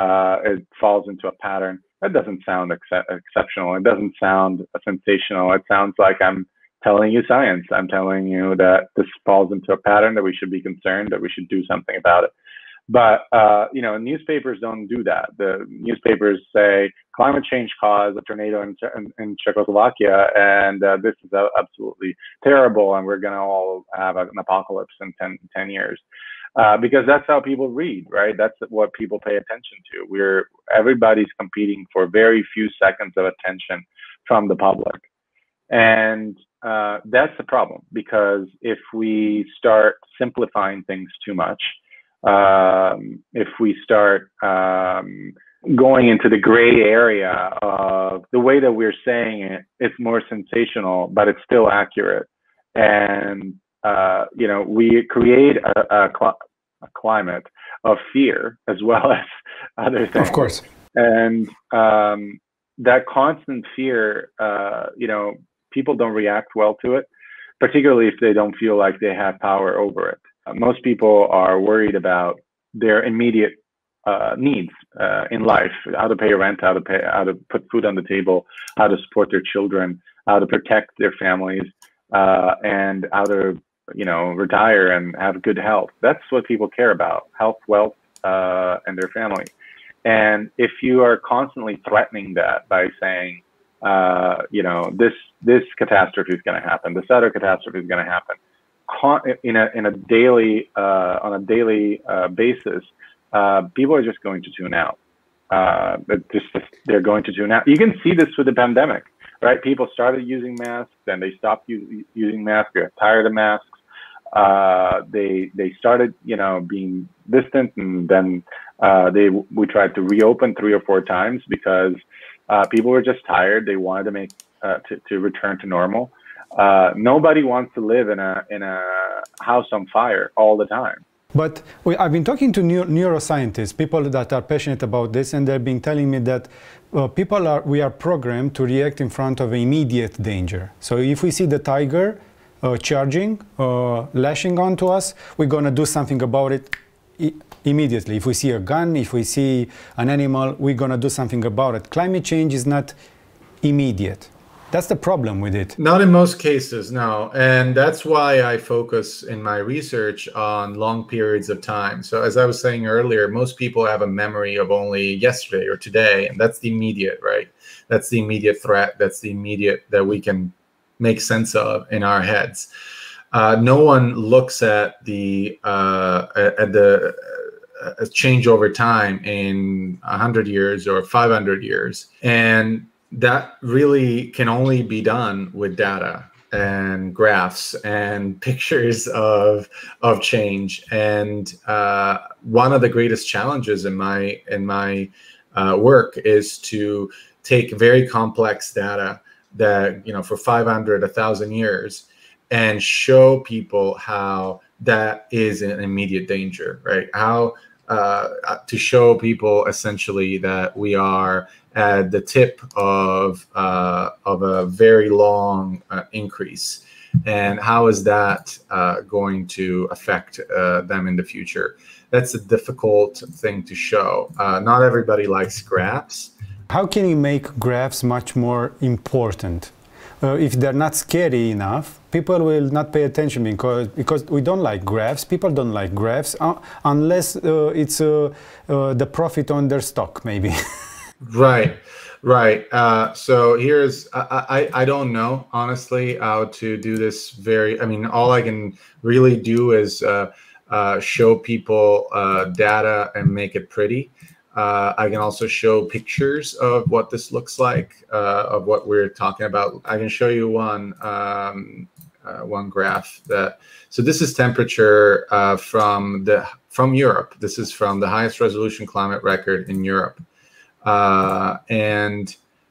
uh, it falls into a pattern. That doesn't sound ex exceptional. It doesn't sound sensational. It sounds like I'm telling you science. I'm telling you that this falls into a pattern, that we should be concerned, that we should do something about it. But, uh, you know, newspapers don't do that. The newspapers say climate change caused a tornado in, in, in Czechoslovakia, and uh, this is absolutely terrible, and we're going to all have an apocalypse in ten years. Uh, because that's how people read, right? That's what people pay attention to. We're, everybody's competing for very few seconds of attention from the public. And uh, that's the problem, because if we start simplifying things too much, um, if we start um, going into the gray area of the way that we're saying it, it's more sensational, but it's still accurate. And, uh, you know, we create a, a, cl a climate of fear as well as other things. Of course. And um, that constant fear, uh, you know, people don't react well to it, particularly if they don't feel like they have power over it. Most people are worried about their immediate uh, needs uh, in life, how to pay rent, how to, pay, how to put food on the table, how to support their children, how to protect their families, uh, and how to, you know, retire and have good health. That's what people care about, health, wealth, uh, and their family. And if you are constantly threatening that by saying, uh, you know, this this catastrophe is going to happen, this other catastrophe is going to happen, Con in a in a daily uh, on a daily uh, basis, uh, people are just going to tune out. Uh, just they're going to tune out. You can see this with the pandemic, right? People started using masks, then they stopped u using masks. They're tired of masks. Uh, they they started, you know, being distant, and then uh, they we tried to reopen three or four times because uh, people were just tired. They wanted to make uh, to, to return to normal. Uh, nobody wants to live in a in a house on fire all the time. But we, I've been talking to neuro neuroscientists, people that are passionate about this, and they've been telling me that uh, people are we are programmed to react in front of immediate danger. So if we see the tiger Uh, charging, uh, lashing onto us, we're going to do something about it I immediately. If we see a gun, if we see an animal, we're going to do something about it. Climate change is not immediate. That's the problem with it. Not in most cases, no. And that's why I focus in my research on long periods of time. So as I was saying earlier, most people have a memory of only yesterday or today, and that's the immediate, right? That's the immediate threat. That's the immediate that we can make sense of in our heads. Uh, no one looks at the uh, at the uh, change over time in a hundred years or five hundred years, and that really can only be done with data and graphs and pictures of of change. And uh, one of the greatest challenges in my in my uh, work is to take very complex data that, you know, for five hundred, a thousand years, and show people how that is an immediate danger, right? How uh, to show people essentially that we are at the tip of uh, of a very long uh, increase, and how is that uh, going to affect uh, them in the future? That's a difficult thing to show. Uh, not everybody likes graphs. How can you make graphs much more important? Uh, if they're not scary enough, people will not pay attention because, because we don't like graphs. People don't like graphs uh, unless uh, it's uh, uh, the profit on their stock, maybe. Right, right. Uh, so here's, I, I, I don't know, honestly, how to do this very, I mean, all I can really do is uh, uh, show people uh, data and make it pretty. Uh, I can also show pictures of what this looks like, uh, of what we're talking about. I can show you one um, uh, one graph that. So this is temperature uh, from the from Europe. This is from the highest resolution climate record in Europe, uh, and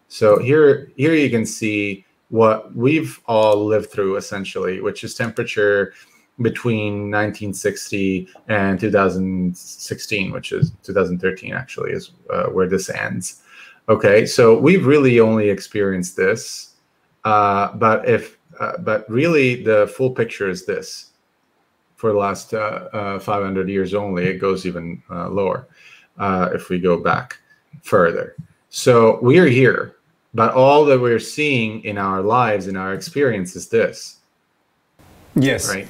so here here you can see what we've all lived through essentially, which is temperature between nineteen sixty and two thousand sixteen, which is two thousand thirteen actually is uh, where this ends. Okay, so we've really only experienced this, uh, but if uh, but really the full picture is this for the last uh, uh, five hundred years only. It goes even uh, lower uh, if we go back further. So we're here, but all that we're seeing in our lives, in our experience, is this. Yes. Right.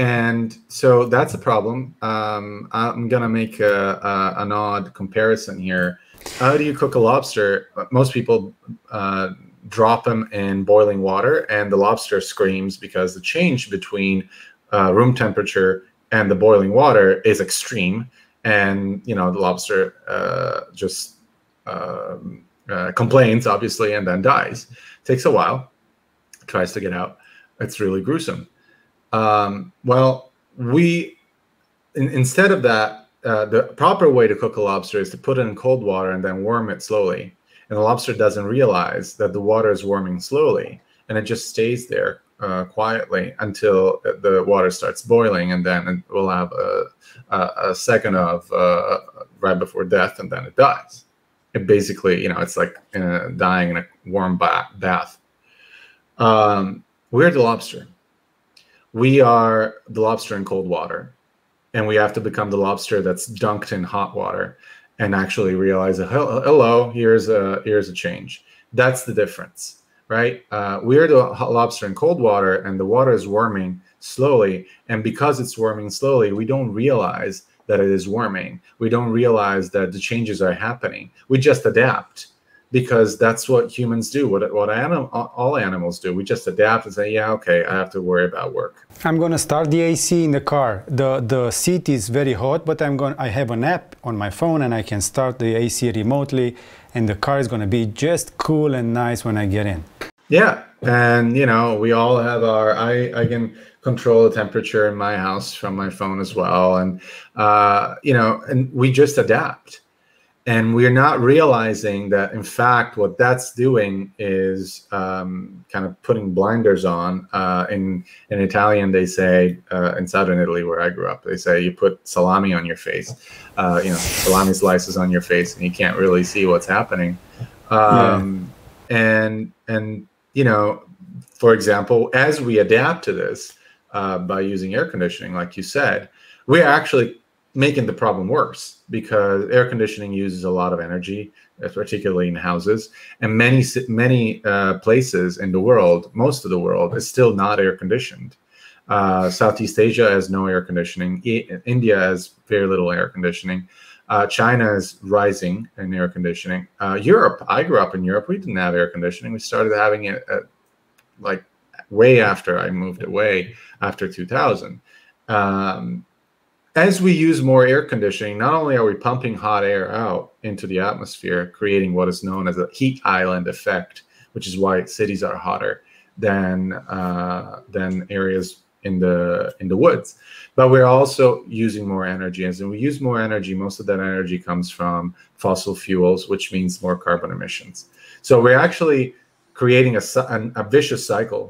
And so that's a problem. Um, I'm going to make a, a, an odd comparison here. How do you cook a lobster? Most people uh, drop them in boiling water, and the lobster screams because the change between uh, room temperature and the boiling water is extreme. And, you know, the lobster uh, just uh, uh, complains, obviously, and then dies. Takes a while. tries to get out. It's really gruesome. Um, well, we in, instead of that, uh, the proper way to cook a lobster is to put it in cold water and then warm it slowly. And the lobster doesn't realize that the water is warming slowly, and it just stays there uh, quietly until the water starts boiling, and then we'll have a, a, a second of uh, right before death, and then it dies. It basically, you know, it's like uh, dying in a warm ba bath. Um, we're the lobster. We are the lobster in cold water, and we have to become the lobster that's dunked in hot water and actually realize, hello, here's a, here's a change. That's the difference, right? Uh, we are the lobster in cold water, and the water is warming slowly. And because it's warming slowly, we don't realize that it is warming. We don't realize that the changes are happening. We just adapt, because that's what humans do, what, what anim all animals do. We just adapt and say, yeah, okay, I have to worry about work. I'm going to start the A C in the car. The, the seat is very hot, but I'm going, I have an app on my phone, and I can start the A C remotely, and the car is going to be just cool and nice when I get in. Yeah, and you know, we all have our, I, I can control the temperature in my house from my phone as well. And, uh, you know, and we just adapt. And we're not realizing that, in fact, what that's doing is um, kind of putting blinders on. Uh, in, in Italian, they say, uh, in Southern Italy, where I grew up, they say you put salami on your face, uh, you know, salami slices on your face, and you can't really see what's happening. Um, yeah. And, and you know, for example, as we adapt to this uh, by using air conditioning, like you said, we're actually making the problem worse, because air conditioning uses a lot of energy, particularly in houses, and many many uh, places in the world, most of the world, is still not air conditioned. Uh, Southeast Asia has no air conditioning. E- India has very little air conditioning. Uh, China is rising in air conditioning. Uh, Europe, I grew up in Europe. We didn't have air conditioning. We started having it at, like way after I moved away, after two thousand. Um, As we use more air conditioning, not only are we pumping hot air out into the atmosphere, creating what is known as a heat island effect, which is why cities are hotter than uh, than areas in the in the woods, but we're also using more energy. As we use more energy, most of that energy comes from fossil fuels, which means more carbon emissions. So we're actually creating a, a vicious cycle,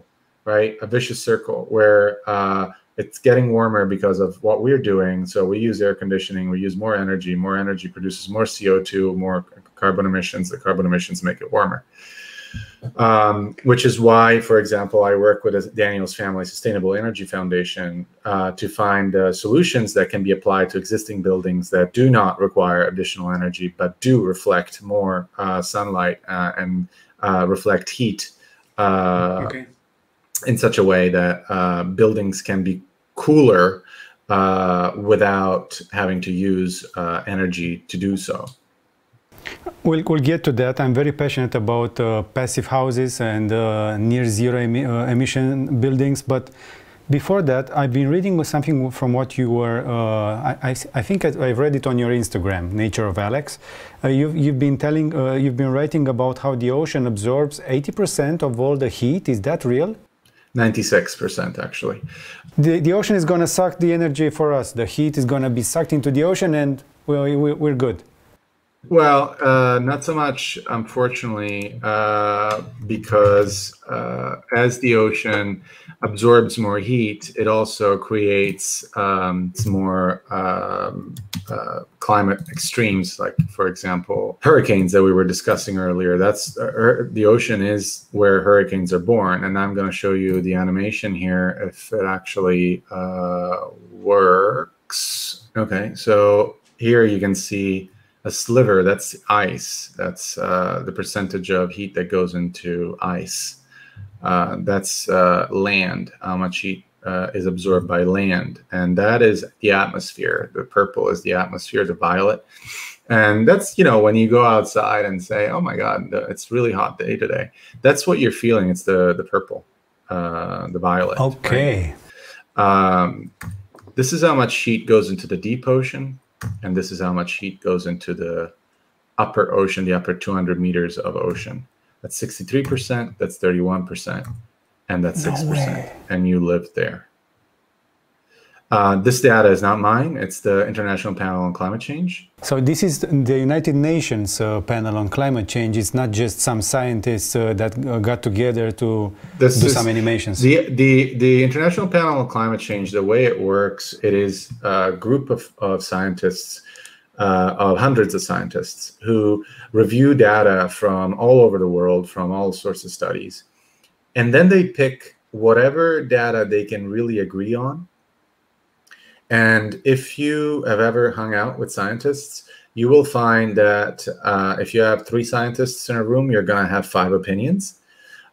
right? A vicious circle where uh, it's getting warmer because of what we're doing. So we use air conditioning, we use more energy, more energy produces more C O two, more carbon emissions, the carbon emissions make it warmer. Um, which is why, for example, I work with Daniel's Family Sustainable Energy Foundation uh, to find uh, solutions that can be applied to existing buildings that do not require additional energy, but do reflect more uh, sunlight uh, and uh, reflect heat uh, okay. in such a way that uh, buildings can be cooler uh, without having to use uh, energy to do so. We'll, we'll get to that. I'm very passionate about uh, passive houses and uh, near zero em uh, emission buildings. But before that, I've been reading something from what you were, uh, I, I, I think I, I read it on your Instagram, Nature of Alex. Uh, you've, you've been telling, uh, you've been writing about how the ocean absorbs eighty percent of all the heat. Is that real? ninety-six percent actually. The, the ocean is going to suck the energy for us. The heat is going to be sucked into the ocean, and we, we, we're good. Well, uh, not so much, unfortunately, uh, because uh, as the ocean absorbs more heat, it also creates um, more um, uh, climate extremes, like, for example, hurricanes that we were discussing earlier. That's uh, the ocean is where hurricanes are born. And I'm going to show you the animation here if it actually uh, works. Okay, so here you can see a sliver, that's ice. That's uh, the percentage of heat that goes into ice. Uh, that's uh, land, how much heat uh, is absorbed by land. And that is the atmosphere. The purple is the atmosphere, the violet. And that's, you know, when you go outside and say, oh my God, it's really hot day today. That's what you're feeling. It's the, the purple, uh, the violet. Okay. Right? Um, this is how much heat goes into the deep ocean. And this is how much heat goes into the upper ocean, the upper two hundred meters of ocean. That's sixty-three percent, that's thirty-one percent. and that's six percent. And you lived there. Uh, this data is not mine. It's the International Panel on Climate Change. So this is the United Nations uh, Panel on Climate Change. It's not just some scientists uh, that uh, got together to this do some animations. The, the, the International Panel on Climate Change, the way it works, it is a group of, of scientists, uh, of hundreds of scientists, who review data from all over the world, from all sorts of studies. And then they pick whatever data they can really agree on. And if you have ever hung out with scientists, you will find that uh, if you have three scientists in a room, you're going to have five opinions.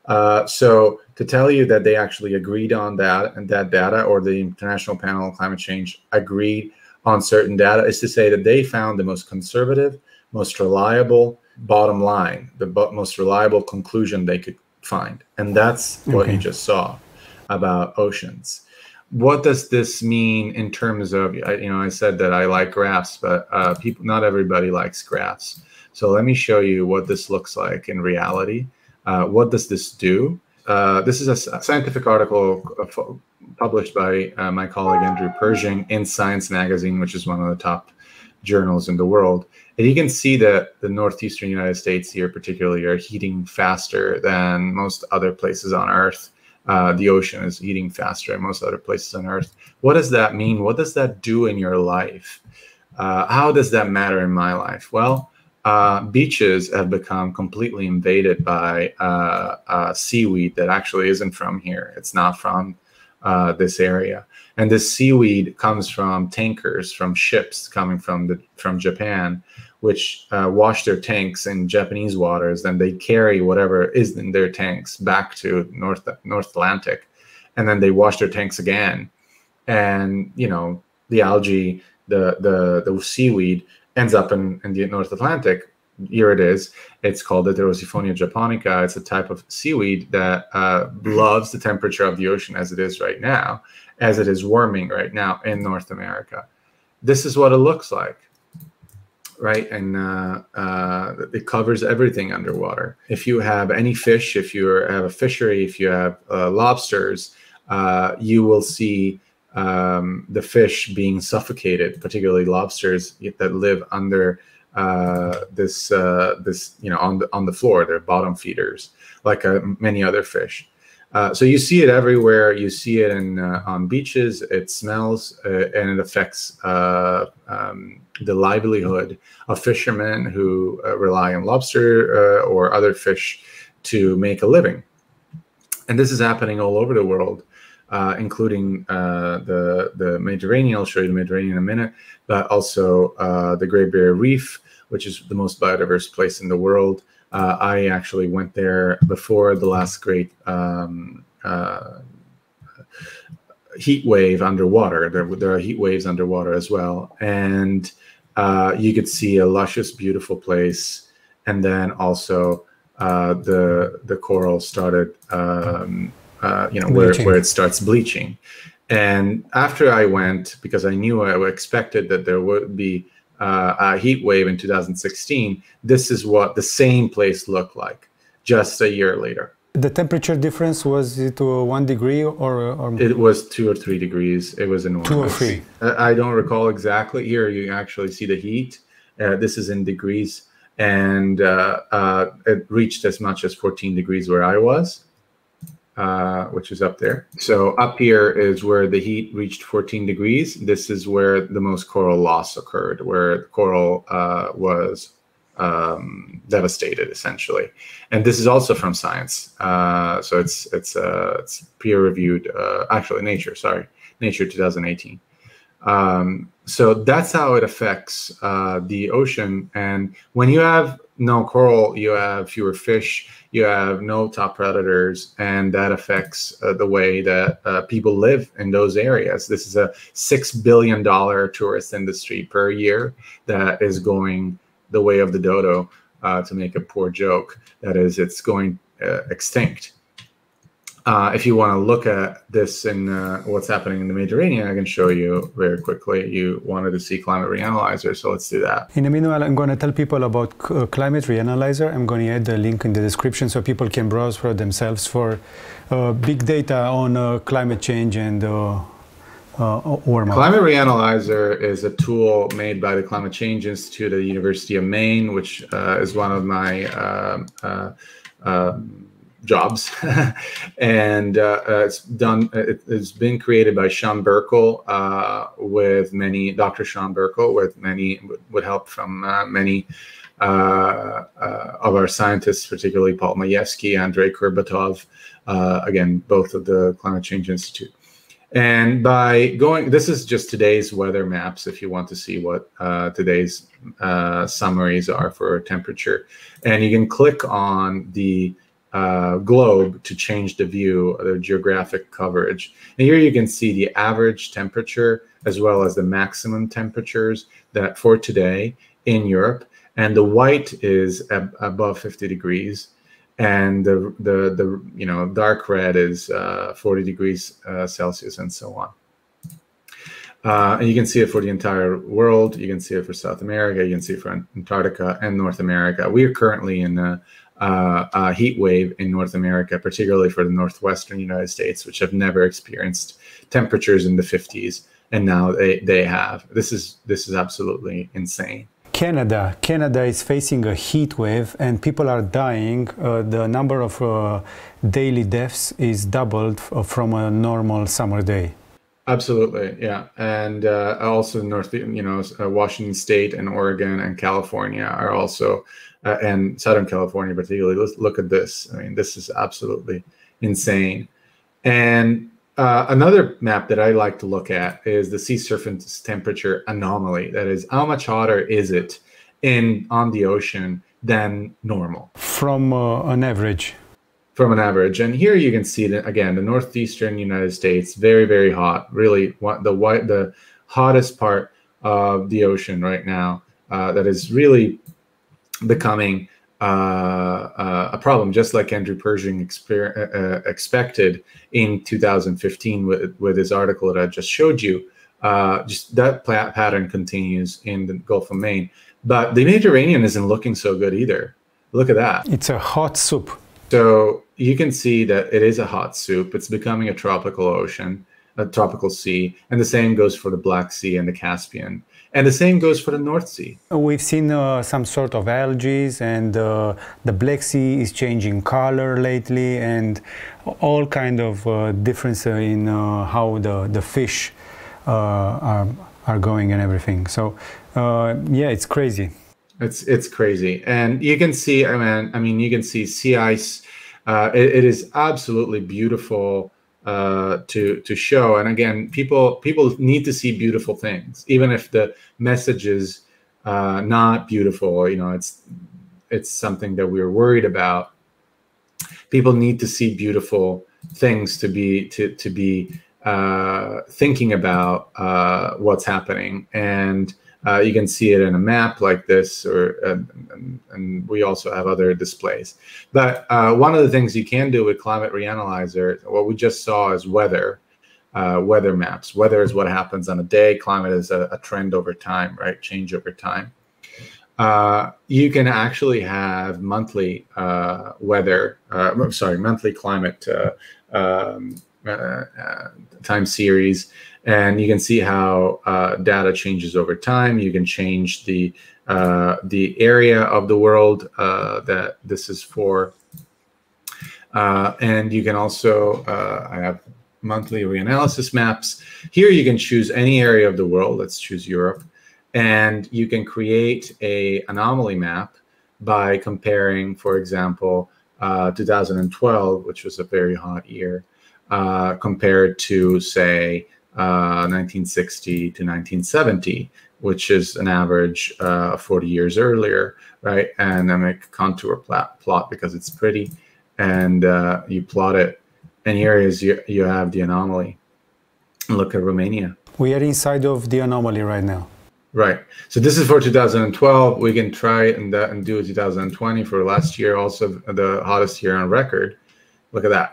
Uh, so to tell you that they actually agreed on that and that data, or the International Panel on Climate Change agreed on certain data, is to say that they found the most conservative, most reliable bottom line, the most reliable conclusion they could find. And that's okay. What you just saw about oceans. What does this mean in terms of, you know, I said that I like graphs, but uh, people, not everybody likes graphs. So let me show you what this looks like in reality. Uh, what does this do? Uh, this is a scientific article published by uh, my colleague Andrew Pershing in Science magazine, which is one of the top journals in the world. And you can see that the northeastern United States here particularly are heating faster than most other places on Earth. Uh, the ocean is heating faster than most other places on Earth. What does that mean? What does that do in your life? Uh, how does that matter in my life? Well, uh, beaches have become completely invaded by uh, uh, seaweed that actually isn't from here. It's not from uh, this area. And this seaweed comes from tankers, from ships coming from, the, from Japan, which uh, wash their tanks in Japanese waters. Then they carry whatever is in their tanks back to North, North Atlantic, and then they wash their tanks again. And, you know, the algae, the, the, the seaweed ends up in, in the North Atlantic. Here it is. It's called the Derosiphonia japonica. It's a type of seaweed that uh, loves the temperature of the ocean as it is right now, as it is warming right now in North America. This is what it looks like. Right, and uh, uh, it covers everything underwater. If you have any fish, if you have a fishery, if you have uh, lobsters, uh, you will see um, the fish being suffocated, particularly lobsters that live under uh, this, uh, this, you know, on the on the floor. They're bottom feeders, like uh, many other fish. Uh, so you see it everywhere. You see it in uh, on beaches. It smells, uh, and it affects uh, um, the livelihood of fishermen who uh, rely on lobster uh, or other fish to make a living. And this is happening all over the world, uh, including uh, the the Mediterranean. I'll show you the Mediterranean in a minute, but also uh, the Great Barrier Reef, which is the most biodiverse place in the world. Uh, I actually went there before the last great um, uh, heat wave underwater. There, there are heat waves underwater as well. And uh, you could see a luscious, beautiful place. And then also uh, the the coral started, um, uh, you know, where, where it starts bleaching. And after I went, because I knew I expected that there would be Uh, a heat wave in two thousand sixteen, this is what the same place looked like just a year later. The temperature difference, was it one degree or, or? It was two or three degrees. It was enormous. Two or three. I don't recall exactly. Here you actually see the heat. Uh, this is in degrees, and uh, uh, it reached as much as fourteen degrees where I was, uh, which is up there. So up here is where the heat reached fourteen degrees. This is where the most coral loss occurred, where the coral uh, was um, devastated essentially. And this is also from Science. Uh, so it's, it's, uh, it's peer reviewed, uh, actually Nature, sorry, Nature twenty eighteen. Um, so that's how it affects uh, the ocean. And when you have no coral, you have fewer fish, you have no top predators, and that affects uh, the way that uh, people live in those areas. This is a six billion dollar tourist industry per year that is going the way of the dodo, uh, to make a poor joke. That is, it's going uh, extinct. Uh, if you want to look at this and uh, what's happening in the Mediterranean, I can show you very quickly. You wanted to see Climate Reanalyzer, so let's do that. In the meanwhile, I'm going to tell people about uh, Climate Reanalyzer. I'm going to add the link in the description so people can browse for themselves for uh, big data on uh, climate change and uh, uh, warm up. Climate Reanalyzer is a tool made by the Climate Change Institute at the University of Maine, which uh, is one of my uh, uh, uh, jobs. And uh, it's done, it, it's been created by Sean Burkle uh, with many, Doctor Sean Burkle, with many, with help from uh, many uh, uh, of our scientists, particularly Paul Majewski, Andrei Kurbatov, uh, again, both of the Climate Change Institute. And by going, this is just today's weather maps if you want to see what uh, today's uh, summaries are for temperature. And you can click on the Uh, globe to change the view, the geographic coverage. And here you can see the average temperature as well as the maximum temperatures that for today in Europe. And the white is ab above fifty degrees, and the the the you know dark red is uh, forty degrees uh, Celsius and so on. Uh, and you can see it for the entire world. You can see it for South America. You can see it for Antarctica and North America. We are currently in the Uh, a heat wave in North America, particularly for the northwestern United States, which have never experienced temperatures in the fifties, and now they they have. This is this is absolutely insane. Canada, Canada is facing a heat wave, and people are dying. Uh, the number of uh, daily deaths is doubled from a normal summer day. Absolutely, yeah, and uh, also North, you know, Washington State and Oregon and California are also. Uh, and Southern California particularly, let's look at this. I mean, this is absolutely insane. And uh, another map that I like to look at is the sea surface temperature anomaly. That is, how much hotter is it in on the ocean than normal? From uh, an average. From an average. And here you can see that, again, the northeastern United States, very, very hot. Really, what the, the hottest part of the ocean right now uh, that is really becoming uh, uh, a problem, just like Andrew Pershing exper uh, expected in two thousand fifteen with, with his article that I just showed you. Uh, just that pattern continues in the Gulf of Maine. But the Mediterranean isn't looking so good either. Look at that. It's a hot soup. So you can see that it is a hot soup. It's becoming a tropical ocean, a tropical sea. And the same goes for the Black Sea and the Caspian. And the same goes for the North Sea. We've seen uh, some sort of algae, and uh, the Black Sea is changing color lately, and all kind of uh, difference in uh, how the, the fish uh, are, are going and everything. So, uh, yeah, it's crazy. It's it's crazy. And you can see, I mean, I mean you can see sea ice. Uh, it, it is absolutely beautiful. Uh, to to show, and again, people people need to see beautiful things, even if the message is uh, not beautiful. You know, it's it's something that we're worried about. People need to see beautiful things to be to to be uh, thinking about uh, what's happening, and uh, you can see it in a map like this, or uh, and, and we also have other displays. But uh, one of the things you can do with Climate Reanalyzer, what we just saw is weather, uh, weather maps. Weather is what happens on a day. Climate is a, a trend over time, right? Change over time. Uh, you can actually have monthly uh, weather, uh, I'm sorry, monthly climate uh, um, uh, uh, time series. And you can see how uh, data changes over time. You can change the uh, the area of the world uh, that this is for. Uh, and you can also, uh, I have monthly reanalysis maps. Here you can choose any area of the world. Let's choose Europe. And you can create a anomaly map by comparing, for example, uh, two thousand twelve, which was a very hot year, uh, compared to, say, Uh, nineteen sixty to nineteen seventy, which is an average uh, forty years earlier, right? And I make a contour plot, plot because it's pretty, and uh, you plot it. And here is you, you have the anomaly. Look at Romania. We are inside of the anomaly right now. Right. So this is for two thousand twelve. We can try and, uh, and do two thousand twenty for last year, also the hottest year on record. Look at that.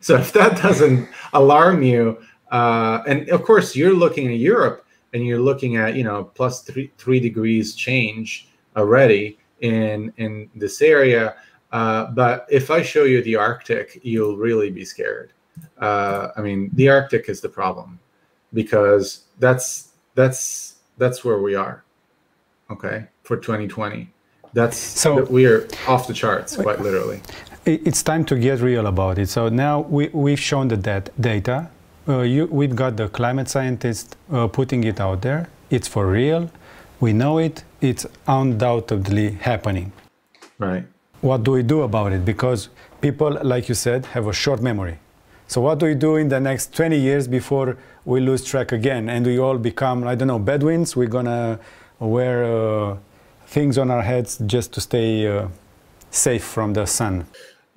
So if that doesn't alarm you, uh, and of course you're looking at Europe and you're looking at, you know, plus three, three degrees change already in, in this area. Uh, but if I show you the Arctic, you'll really be scared. Uh, I mean, the Arctic is the problem because that's, that's, that's where we are. Okay. For twenty twenty. That's so we're off the charts, quite literally. It's time to get real about it. So now we, we've shown the dat data. Uh, you, we've got the climate scientists uh, putting it out there. It's for real. We know it. It's undoubtedly happening. Right. What do we do about it? Because people, like you said, have a short memory. So what do we do in the next twenty years before we lose track again and we all become, I don't know, Bedouins? We're going to wear uh, things on our heads just to stay uh, safe from the sun.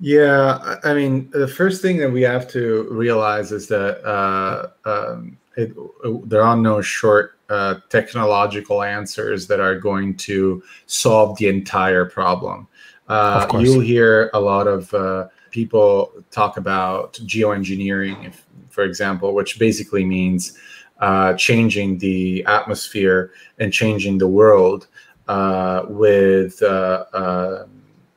Yeah, I mean, the first thing that we have to realize is that uh, um, it, there are no short uh, technological answers that are going to solve the entire problem. Uh, you'll hear a lot of uh, people talk about geoengineering, if, for example, which basically means uh, changing the atmosphere and changing the world uh, with uh, uh,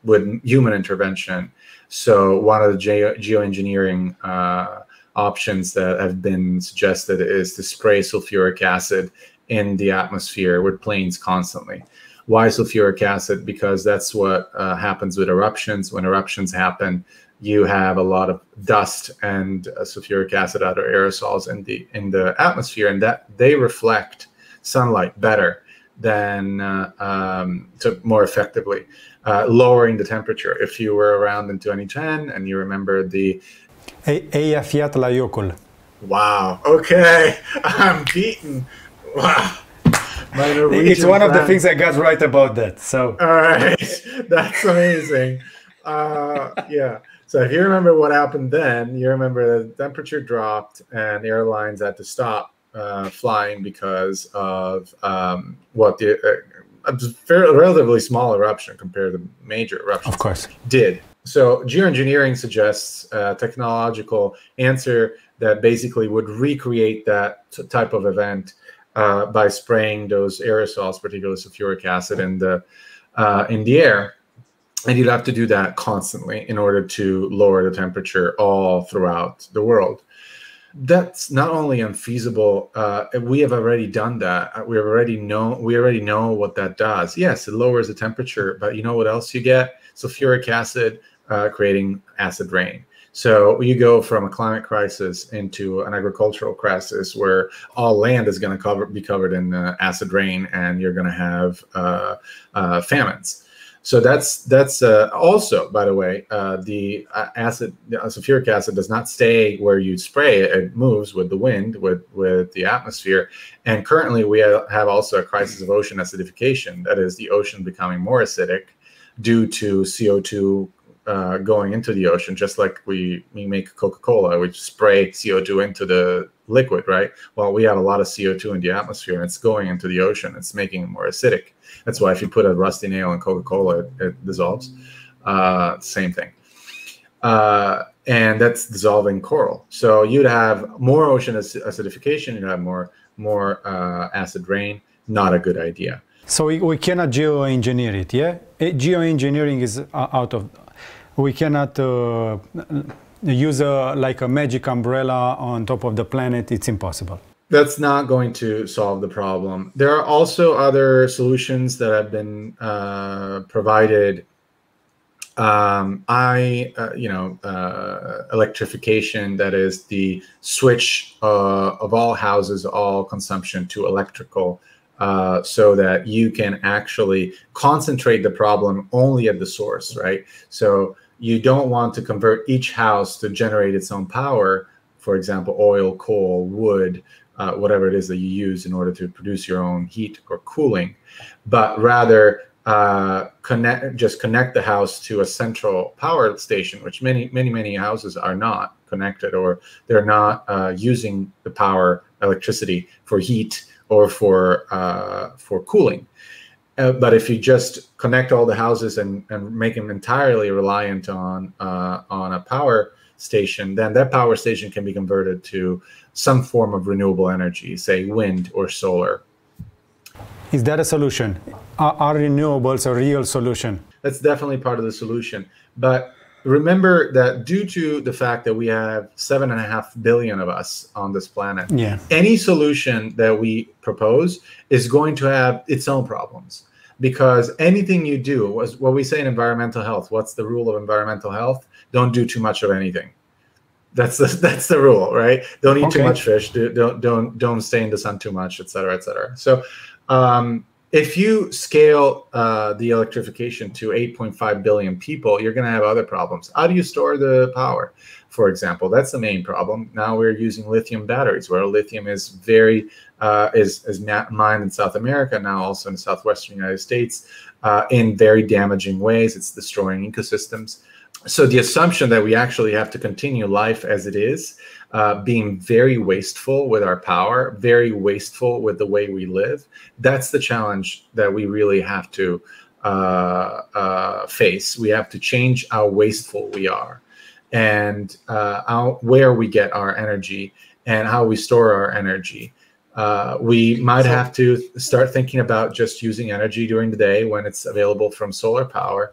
with human intervention. So one of the geo geoengineering uh, options that have been suggested is to spray sulfuric acid in the atmosphere with planes constantly. Why sulfuric acid? Because that's what uh, happens with eruptions. When eruptions happen, you have a lot of dust and uh, sulfuric acid, other aerosols in the in the atmosphere, and that they reflect sunlight better than uh, um, to more effectively. Uh, lowering the temperature. If you were around in twenty ten and you remember the... Eia fiat la iocul. Wow. Okay. I'm beaten. Wow. My Norwegian it's one friend. Of the things I got right about that. So. All right. That's amazing. Uh, yeah. So if you remember what happened then, you remember the temperature dropped and airlines had to stop uh, flying because of um, what the... Uh, a fairly, relatively small eruption compared to major eruptions. Of course. Did. So geoengineering suggests a technological answer that basically would recreate that type of event uh, by spraying those aerosols, particularly sulfuric acid, in the, uh, in the air. And you'd have to do that constantly in order to lower the temperature all throughout the world. That's not only unfeasible, uh, we have already done that. We already know we already know what that does. Yes, it lowers the temperature, but you know what else you get? Sulfuric acid uh, creating acid rain. So you go from a climate crisis into an agricultural crisis where all land is going to cover, be covered in uh, acid rain, and you're going to have uh, uh, famines. So that's that's uh, also, by the way, uh, the acid, the sulfuric acid does not stay where you spray it. It moves with the wind, with, with the atmosphere. And currently we have also a crisis of ocean acidification. That is the ocean becoming more acidic due to C O two uh, going into the ocean, just like we, we make Coca-Cola, we spray C O two into the liquid, right? Well, we have a lot of C O two in the atmosphere and it's going into the ocean. It's making it more acidic. That's why if you put a rusty nail in Coca-Cola, it, it dissolves. Uh, same thing. Uh, and that's dissolving coral. So you'd have more ocean acidification, you'd have more, more uh, acid rain. Not a good idea. So we, we cannot geoengineer it, yeah? Geoengineering is out of... We cannot uh, use a, like a magic umbrella on top of the planet. It's impossible. That's not going to solve the problem. There are also other solutions that have been uh, provided. Um, I, uh, you know, uh, electrification, that is the switch uh, of all houses, all consumption to electrical, uh, so that you can actually concentrate the problem only at the source, right? So you don't want to convert each house to generate its own power, for example, oil, coal, wood, Uh, whatever it is that you use in order to produce your own heat or cooling, but rather uh, connect just connect the house to a central power station, which many, many, many houses are not connected, or they're not uh, using the power, electricity for heat or for, uh, for cooling. Uh, but if you just connect all the houses and, and make them entirely reliant on, uh, on a power station, then that power station can be converted to some form of renewable energy, say wind or solar. Is that a solution? Are, are renewables a real solution? That's definitely part of the solution. But remember that due to the fact that we have seven and a half billion of us on this planet, yeah. any solution that we propose is going to have its own problems. Because anything you do, what we say in environmental health, what's the rule of environmental health? Don't do too much of anything. That's the, that's the rule, right? Don't eat okay. too much fish. Do, don't don't don't stay in the sun too much, et cetera, et cetera. So um, if you scale uh, the electrification to eight point five billion people, you're going to have other problems. How do you store the power, for example? That's the main problem. Now we're using lithium batteries, where lithium is very uh, is is mined in South America now, also in the southwestern United States, uh, in very damaging ways. It's destroying ecosystems. So the assumption that we actually have to continue life as it is, uh, being very wasteful with our power, very wasteful with the way we live, that's the challenge that we really have to uh, uh, face. We have to change how wasteful we are, and uh, how, where we get our energy and how we store our energy. Uh, we might have to start thinking about just using energy during the day when it's available from solar power,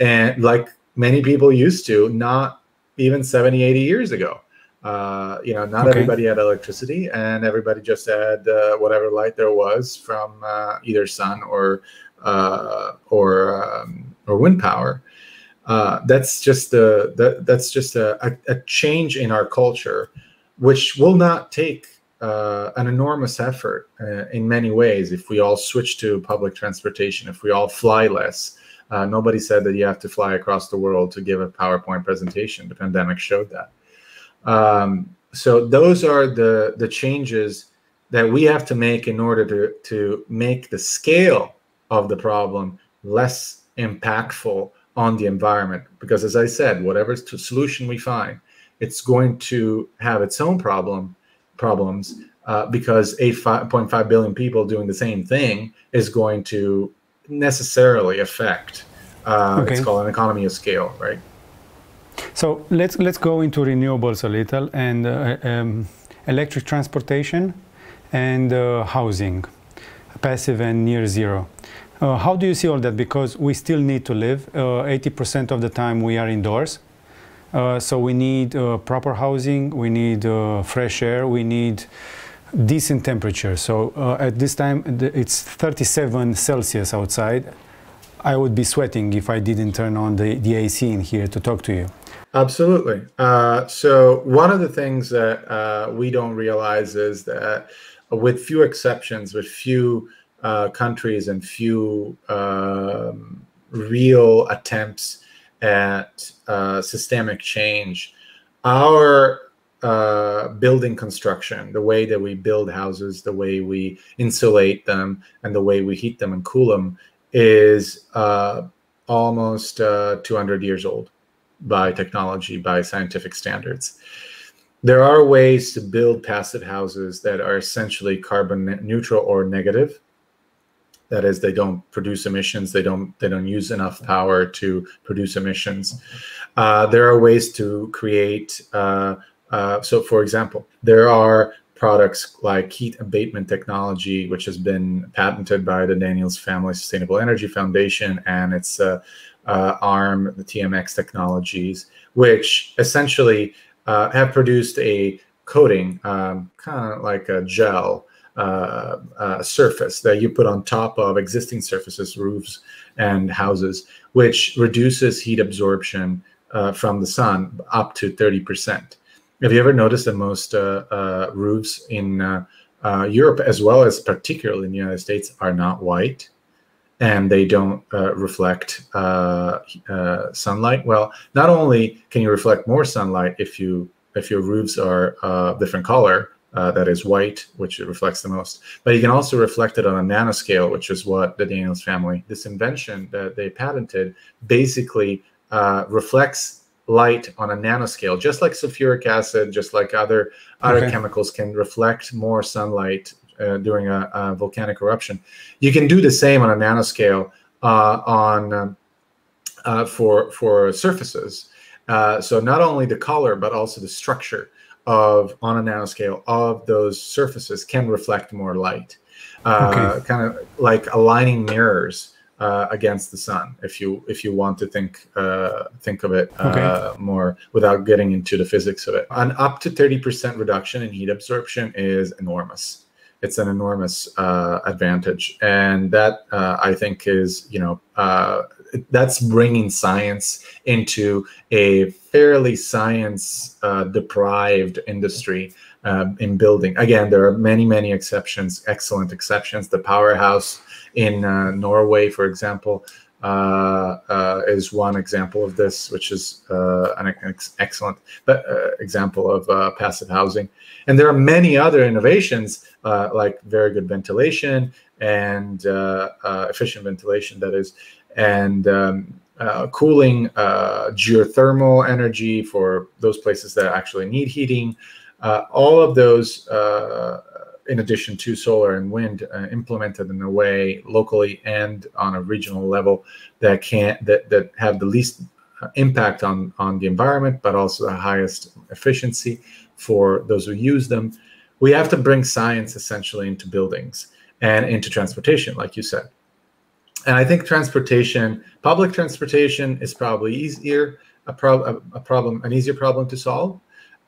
and like many people used to, not even seventy, eighty years ago. Uh, you know, not okay. everybody had electricity, and everybody just had uh, whatever light there was from uh, either sun or uh, or um, or wind power. Uh, that's just the that, that's just a, a, a change in our culture, which will not take uh, an enormous effort uh, in many ways. If we all switch to public transportation, if we all fly less. Uh, nobody said that you have to fly across the world to give a PowerPoint presentation. The pandemic showed that. Um, so those are the, the changes that we have to make in order to, to make the scale of the problem less impactful on the environment. Because as I said, whatever solution we find, it's going to have its own problem problems uh, because eight point five billion people doing the same thing is going to necessarily affect uh okay. it's called an economy of scale, right? So let's let's go into renewables a little, and uh, um, electric transportation and uh, housing, passive and near zero. Uh, how do you see all that? Because we still need to live. eighty percent uh, of the time we are indoors, uh, so we need uh, proper housing, we need uh, fresh air, we need decent temperature. So uh, at this time it's thirty-seven Celsius outside. I would be sweating if I didn't turn on the, the A C in here to talk to you. Absolutely. Uh, so one of the things that uh, we don't realize is that with few exceptions, with few uh, countries and few um, real attempts at uh, systemic change, our uh building construction, the way that we build houses, the way we insulate them, and the way we heat them and cool them is uh almost uh two hundred years old by technology, by scientific standards. There are ways to build passive houses that are essentially carbon neutral or negative. That is, they don't produce emissions. They don't. They don't use enough power to produce emissions. Uh, there are ways to create. Uh, uh, so, for example, there are products like heat abatement technology, which has been patented by the Daniels Family Sustainable Energy Foundation, and its uh, uh, ARM, the T M X technologies, which essentially uh, have produced a coating, um, kind of like a gel. Uh, uh, surface that you put on top of existing surfaces, roofs and houses, which reduces heat absorption uh, from the sun up to thirty percent. Have you ever noticed that most uh, uh, roofs in uh, uh, Europe, as well as particularly in the United States, are not white, and they don't uh, reflect uh, uh, sunlight? Well, not only can you reflect more sunlight if you if your roofs are uh, different color, Uh, that is white, which it reflects the most. But you can also reflect it on a nanoscale, which is what the Daniels family, this invention that they patented, basically uh, reflects light on a nanoscale, just like sulfuric acid, just like other, other okay. chemicals can reflect more sunlight uh, during a, a volcanic eruption. You can do the same on a nanoscale uh, on, um, uh, for, for surfaces. Uh, so not only the color, but also the structure of, on a nanoscale, of those surfaces can reflect more light. Uh, okay. Kind of like aligning mirrors uh, against the sun, if you if you want to think uh, think of it uh, okay. more without getting into the physics of it. An up to thirty percent reduction in heat absorption is enormous. It's an enormous uh, advantage, and that uh, I think is, you know, uh, that's bringing science into a fairly science uh, deprived industry uh, in building. Again, there are many, many exceptions, excellent exceptions. The powerhouse in uh, Norway, for example, uh, uh, is one example of this, which is uh, an ex excellent uh, example of uh, passive housing. And there are many other innovations, uh, like very good ventilation and uh, uh, efficient ventilation, that is, and um, uh, cooling, uh, geothermal energy for those places that actually need heating. Uh, all of those, uh, in addition to solar and wind, uh, implemented in a way locally and on a regional level that can that that have the least impact on on the environment, but also the highest efficiency for those who use them. We have to bring science essentially into buildings and into transportation, like you said. And I think transportation, public transportation, is probably easier, a, prob a problem, an easier problem to solve.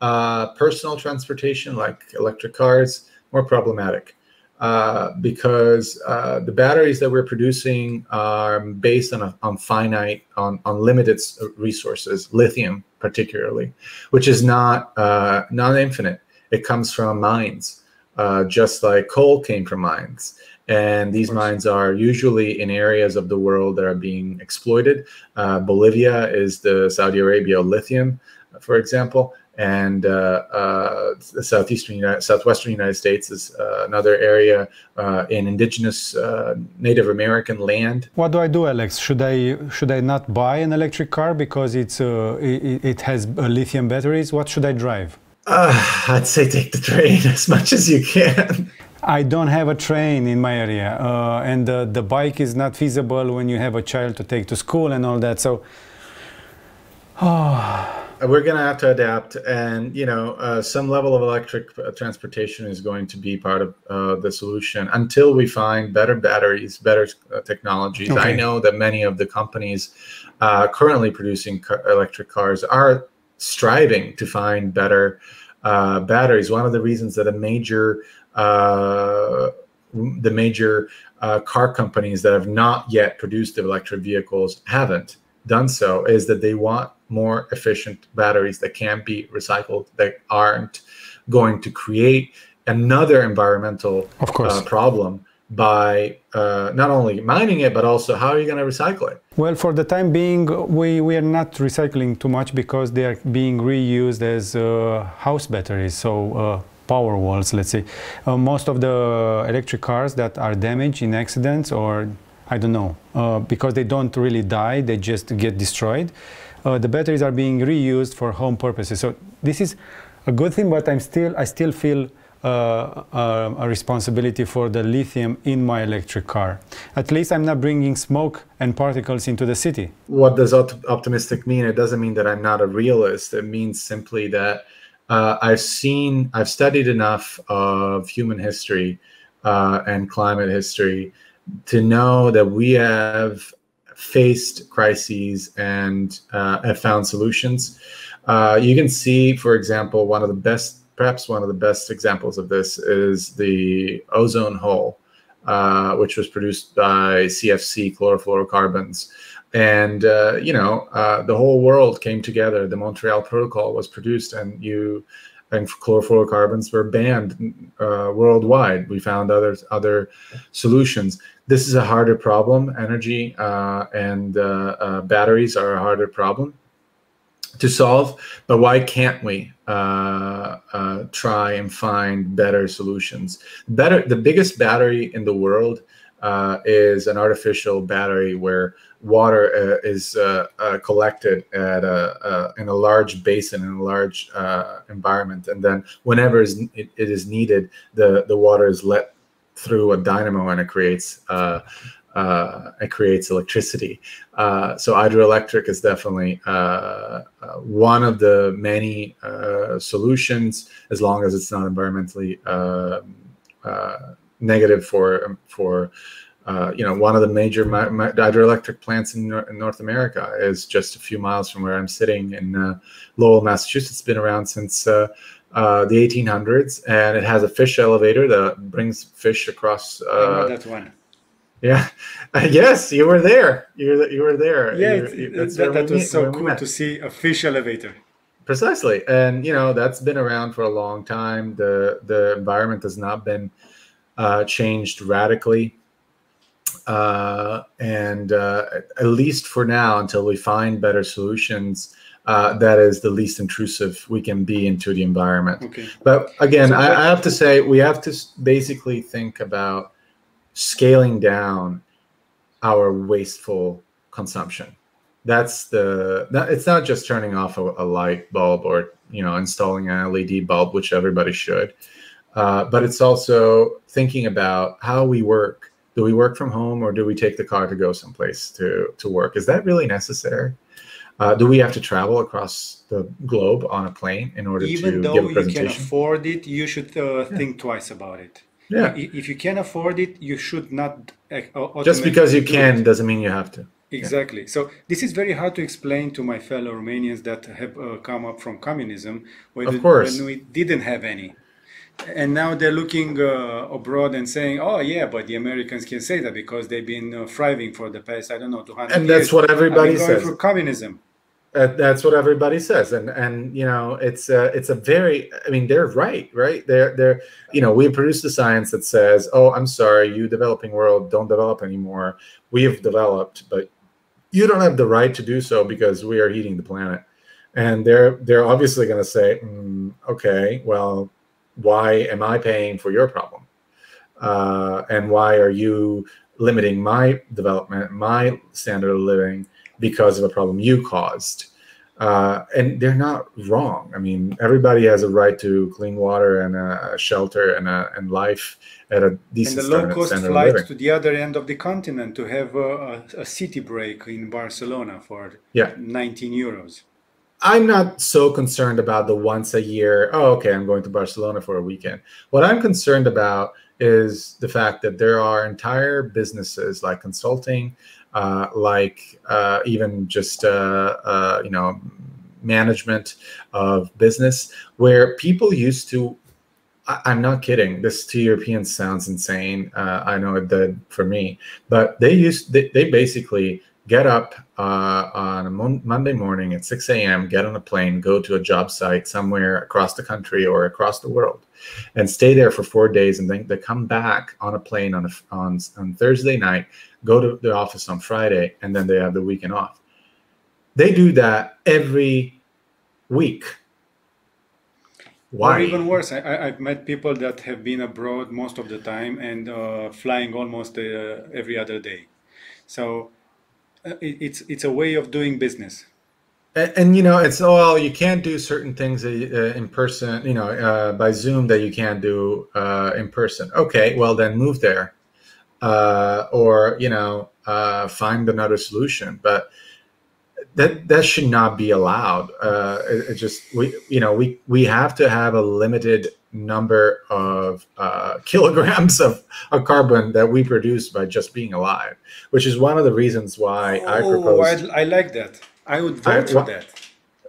Uh, personal transportation, like electric cars, more problematic uh, because uh, the batteries that we're producing are based on a, on finite, on, on limited resources, lithium particularly, which is not uh, not infinite. It comes from mines, uh, just like coal came from mines. And these mines are usually in areas of the world that are being exploited. Uh, Bolivia is the Saudi Arabia lithium, for example, and uh, uh, the southeastern United, southwestern United States is uh, another area uh, in indigenous uh, Native American land. What do I do, Alex? Should I should I not buy an electric car because it's uh, it, it has lithium batteries? What should I drive? Uh, I'd say take the train as much as you can. I don't have a train in my area, uh, and uh, the bike is not feasible when you have a child to take to school and all that. So, oh. We're going to have to adapt, and you know, uh, some level of electric transportation is going to be part of uh, the solution until we find better batteries, better uh, technologies. Okay. I know that many of the companies uh, currently producing car electric cars are striving to find better uh, batteries. One of the reasons that a major Uh, the major uh, car companies that have not yet produced the electric vehicles haven't done so is that they want more efficient batteries that can be recycled, that aren't going to create another environmental of course. Uh, problem by uh, not only mining it, but also how are you going to recycle it? Well, for the time being, we, we are not recycling too much because they are being reused as uh, house batteries. So. Uh power walls, let's say. Uh, most of the electric cars that are damaged in accidents, or I don't know, uh, because they don't really die, they just get destroyed. Uh, the batteries are being reused for home purposes. So this is a good thing, but I'm still, I still feel uh, uh, a responsibility for the lithium in my electric car. At least I'm not bringing smoke and particles into the city. What does op- optimistic mean? It doesn't mean that I'm not a realist. It means simply that Uh, I've seen, I've studied enough of human history uh, and climate history to know that we have faced crises and uh, have found solutions. Uh, you can see, for example, one of the best, perhaps one of the best examples of this is the ozone hole, uh, which was produced by C F C, chlorofluorocarbons. And, uh, you know, uh, the whole world came together. The Montreal Protocol was produced, and you and chlorofluorocarbons were banned uh, worldwide. We found other, other solutions. This is a harder problem. Energy uh, and uh, uh, batteries are a harder problem to solve. But why can't we uh, uh, try and find better solutions? Better, the biggest battery in the world uh, is an artificial battery where water uh, is uh, uh, collected at a, uh, in a large basin, in a large uh, environment. And then whenever is it, it is needed, the, the water is let through a dynamo, and it creates uh, uh, it creates electricity. Uh, so hydroelectric is definitely uh, one of the many uh, solutions, as long as it's not environmentally uh, uh, negative for for. Uh, you know, one of the major my, my hydroelectric plants in, in North America is just a few miles from where I'm sitting in uh, Lowell, Massachusetts. It's been around since uh, uh, the eighteen hundreds, and it has a fish elevator that brings fish across. Uh, I know that one. Yeah, yes, you were there. You were, you were there. Yeah, you were, you, that's that, that was so cool to see a fish elevator. Precisely, and you know that's been around for a long time. The the environment has not been uh, changed radically. Uh, and uh, at least for now, until we find better solutions, uh, that is the least intrusive we can be into the environment. Okay. But again, so I, I have to say, we have to basically think about scaling down our wasteful consumption. That's the, that, it's not just turning off a, a light bulb or, you know, installing an L E D bulb, which everybody should, uh, but it's also thinking about how we work. Do we work from home, or do we take the car to go someplace to, to work? Is that really necessary? Uh, do we have to travel across the globe on a plane in order Even to give a presentation? Even though you can afford it, you should uh, yeah. think twice about it. Yeah. If you can afford it, you should not. Uh, Just because you can it. doesn't mean you have to. Exactly. Yeah. So this is very hard to explain to my fellow Romanians that have uh, come up from communism, when, of course. when we didn't have any. And now they're looking uh, abroad and saying, oh, yeah, but the Americans can say that because they've been uh, thriving for the past, I don't know, two hundred years. And that's years. what everybody going says. for communism. Uh, that's what everybody says. And, and you know, it's, uh, it's a very, I mean, they're right, right? They're, they're, you know, we produce the science that says, oh, I'm sorry, you developing world don't develop anymore. We have developed, but you don't have the right to do so because we are heating the planet. And they're, they're obviously going to say, mm, okay, well, why am I paying for your problem? Uh, and why are you limiting my development, my standard of living, because of a problem you caused? Uh, and they're not wrong. I mean, everybody has a right to clean water and a shelter and, a, and life at a decent standard of living. And the low-cost flight to the other end of the continent to have a, a city break in Barcelona for yeah. nineteen euros. I'm not so concerned about the once a year, oh, okay, I'm going to Barcelona for a weekend. What I'm concerned about is the fact that there are entire businesses like consulting, uh, like uh, even just, uh, uh, you know, management of business where people used to, I I'm not kidding, this to Europeans sounds insane. Uh, I know it did for me, but they used, they, they basically get up uh, on a mon Monday morning at six A M, get on a plane, go to a job site somewhere across the country or across the world, and stay there for four days. And then they come back on a plane on, a, on, on Thursday night, go to the office on Friday, and then they have the weekend off. They do that every week. Why? Or even worse, I, I, I've met people that have been abroad most of the time and uh, flying almost uh, every other day. So it's it's a way of doing business, and, and you know it's all oh, you can't do certain things uh, in person, you know, uh, by Zoom that you can't do uh, in person. Okay, well then move there, uh, or you know uh, find another solution. But that that should not be allowed. Uh, it, it just we you know we we have to have a limited number of uh, kilograms of, of carbon that we produce by just being alive, which is one of the reasons why oh, I proposed. I, I like that. I would vote for that.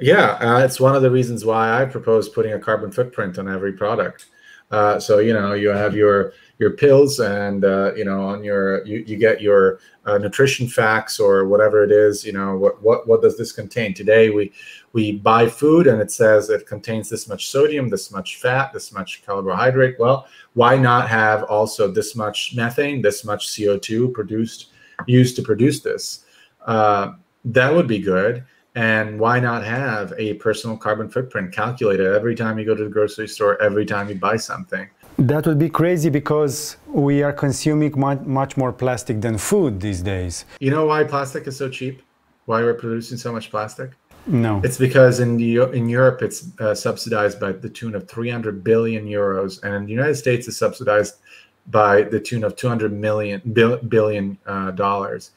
Yeah, uh, it's one of the reasons why I proposed putting a carbon footprint on every product. Uh, so you know, you have your your pills, and uh, you know, on your you, you get your uh, nutrition facts or whatever it is. You know, what what what does this contain? Today we we buy food, and it says it contains this much sodium, this much fat, this much carbohydrate. Well, why not have also this much methane, this much C O two produced used to produce this? Uh, that would be good. And why not have a personal carbon footprint calculated every time you go to the grocery store, every time you buy something? That would be crazy because we are consuming much more plastic than food these days. You know why plastic is so cheap? Why we're producing so much plastic? No. It's because in the in Europe it's uh, subsidized by the tune of three hundred billion euros, and in the United States it's subsidized by the tune of two hundred million billion uh, dollars,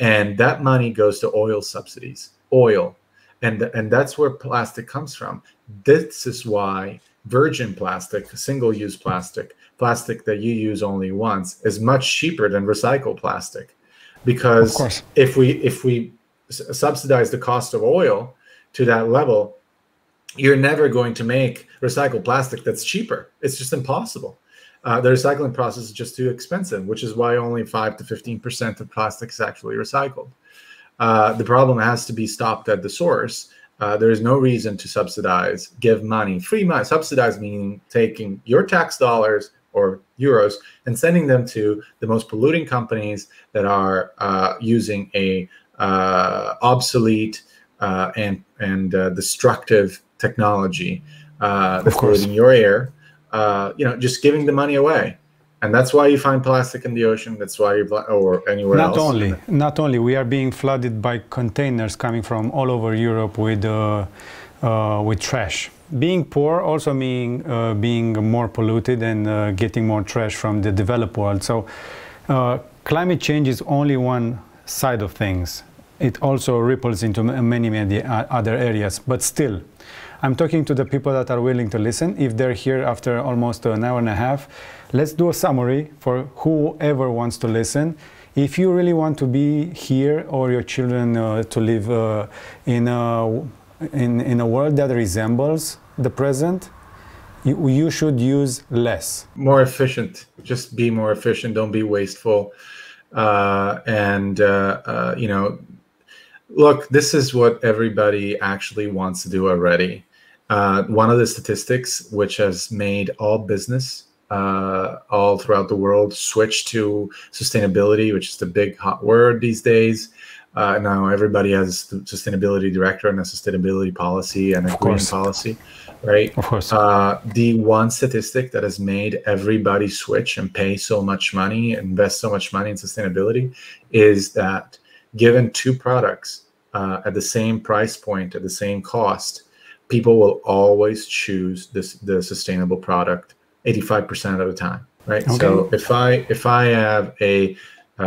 and that money goes to oil subsidies, oil, and and that's where plastic comes from. This is why virgin plastic, single-use plastic, plastic that you use only once, is much cheaper than recycled plastic, because if we if we subsidize the cost of oil to that level, you're never going to make recycled plastic that's cheaper. It's just impossible. Uh, the recycling process is just too expensive, which is why only five to fifteen percent of plastic is actually recycled. Uh, the problem has to be stopped at the source. Uh, there is no reason to subsidize, give money, free money. Subsidize meaning taking your tax dollars or euros and sending them to the most polluting companies that are uh, using a uh, obsolete uh, and, and uh, destructive technology, uh, that's polluting your air. Uh, you know, just giving the money away, and that's why you find plastic in the ocean. That's why you or anywhere else. Not only, not only we are being flooded by containers coming from all over Europe with uh, uh, with trash. Being poor also mean uh, being more polluted and uh, getting more trash from the developed world. So, uh, climate change is only one side of things. It also ripples into many many other areas. But still, I'm talking to the people that are willing to listen. If they're here after almost an hour and a half, let's do a summary for whoever wants to listen. If you really want to be here or your children uh, to live uh, in, a, in, in a world that resembles the present, you, you should use less. More efficient, just be more efficient, don't be wasteful. Uh, and, uh, uh, you know, look, this is what everybody actually wants to do already. Uh, one of the statistics which has made all business uh, all throughout the world switch to sustainability, which is the big hot word these days. Uh, now everybody has a sustainability director and a sustainability policy and a green policy, right? Of course. Uh, the one statistic that has made everybody switch and pay so much money, invest so much money in sustainability, is that given two products uh, at the same price point, at the same cost, people will always choose this, the sustainable product eighty-five percent of the time, right? Okay. So if I if I have a uh,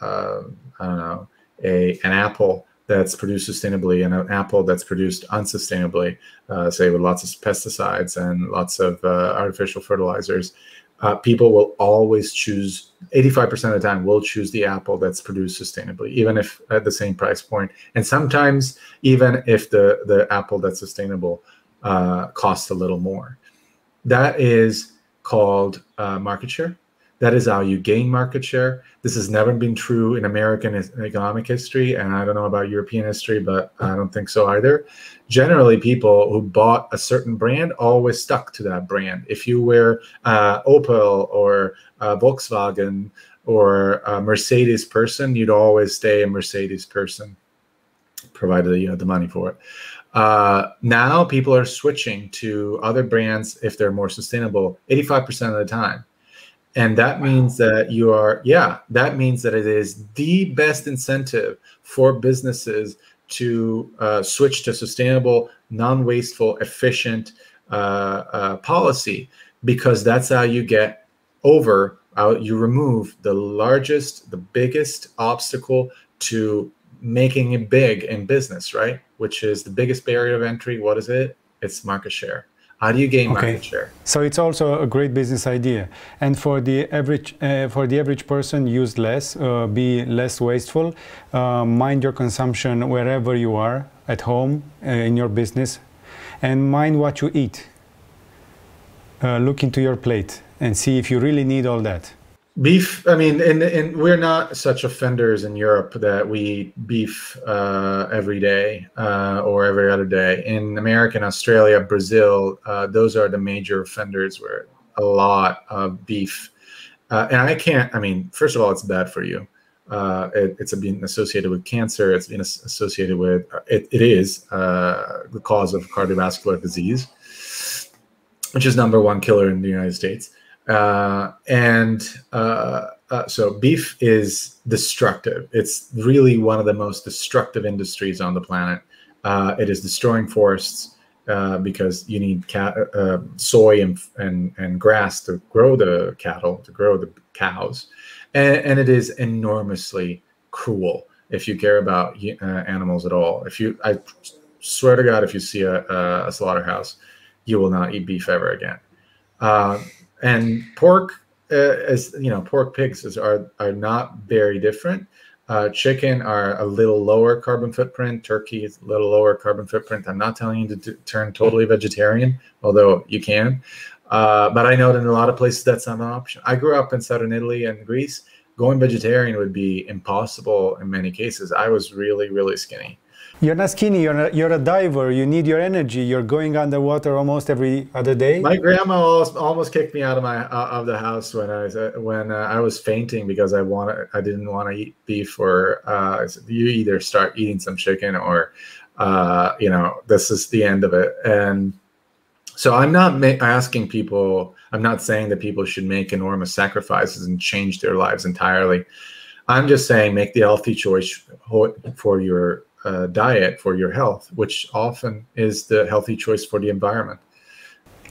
uh, I don't know a an apple that's produced sustainably and an apple that's produced unsustainably, uh, say with lots of pesticides and lots of uh, artificial fertilizers, uh, people will always choose. eighty-five percent of the time, will choose the apple that's produced sustainably, even if at the same price point, and sometimes even if the the apple that's sustainable uh, costs a little more. That is called uh, market share. That is how you gain market share. This has never been true in American economic history, and I don't know about European history, but I don't think so either. Generally, people who bought a certain brand always stuck to that brand. If you were uh, Opel or uh, Volkswagen or a Mercedes person, you'd always stay a Mercedes person, provided you had the money for it. Uh, now people are switching to other brands if they're more sustainable eighty-five percent of the time. And that means that you are, yeah, that means that it is the best incentive for businesses to uh, switch to sustainable, non-wasteful, efficient uh, uh, policy, because that's how you get over, how you remove the largest, the biggest obstacle to making it big in business, right? Which is the biggest barrier of entry. What is it? It's market share. How do you gain okay. market share? So it's also a great business idea. And for the average, uh, for the average person, use less, uh, be less wasteful, uh, mind your consumption wherever you are, at home, uh, in your business, and mind what you eat. Uh, look into your plate and see if you really need all that. Beef, I mean, and, and we're not such offenders in Europe that we eat beef uh, every day uh, or every other day. In America, in Australia, Brazil, uh, those are the major offenders where a lot of beef. Uh, and I can't, I mean, first of all, it's bad for you. Uh, it, it's been associated with cancer. It's been associated with, it, it is uh, the cause of cardiovascular disease, which is number one killer in the United States. Uh, and uh, uh, so beef is destructive. It's really one of the most destructive industries on the planet. Uh, it is destroying forests. uh, because you need cat, uh, soy and, and, and grass to grow the cattle, to grow the cows. And, and it is enormously cruel if you care about uh, animals at all. If you, I swear to God, if you see a, a slaughterhouse, you will not eat beef ever again. Uh, and pork, uh, as you know, pork pigs is, are, are not very different. Uh, chicken are a little lower carbon footprint. Turkey is a little lower carbon footprint. I'm not telling you to t turn totally vegetarian, although you can. Uh, but I know that in a lot of places that's not an option. I grew up in southern Italy and Greece. Going vegetarian would be impossible in many cases. I was really, really skinny. You're not skinny, you're, not, you're a diver, you need your energy, you're going underwater almost every other day. My grandma almost, almost kicked me out of my uh, of the house when I was, uh, when, uh, I was fainting because I wanted, I didn't want to eat beef, or uh, you either start eating some chicken or, uh, you know, this is the end of it. And so I'm not ma asking people, I'm not saying that people should make enormous sacrifices and change their lives entirely. I'm just saying make the healthy choice for your Uh, diet, for your health, which often is the healthy choice for the environment.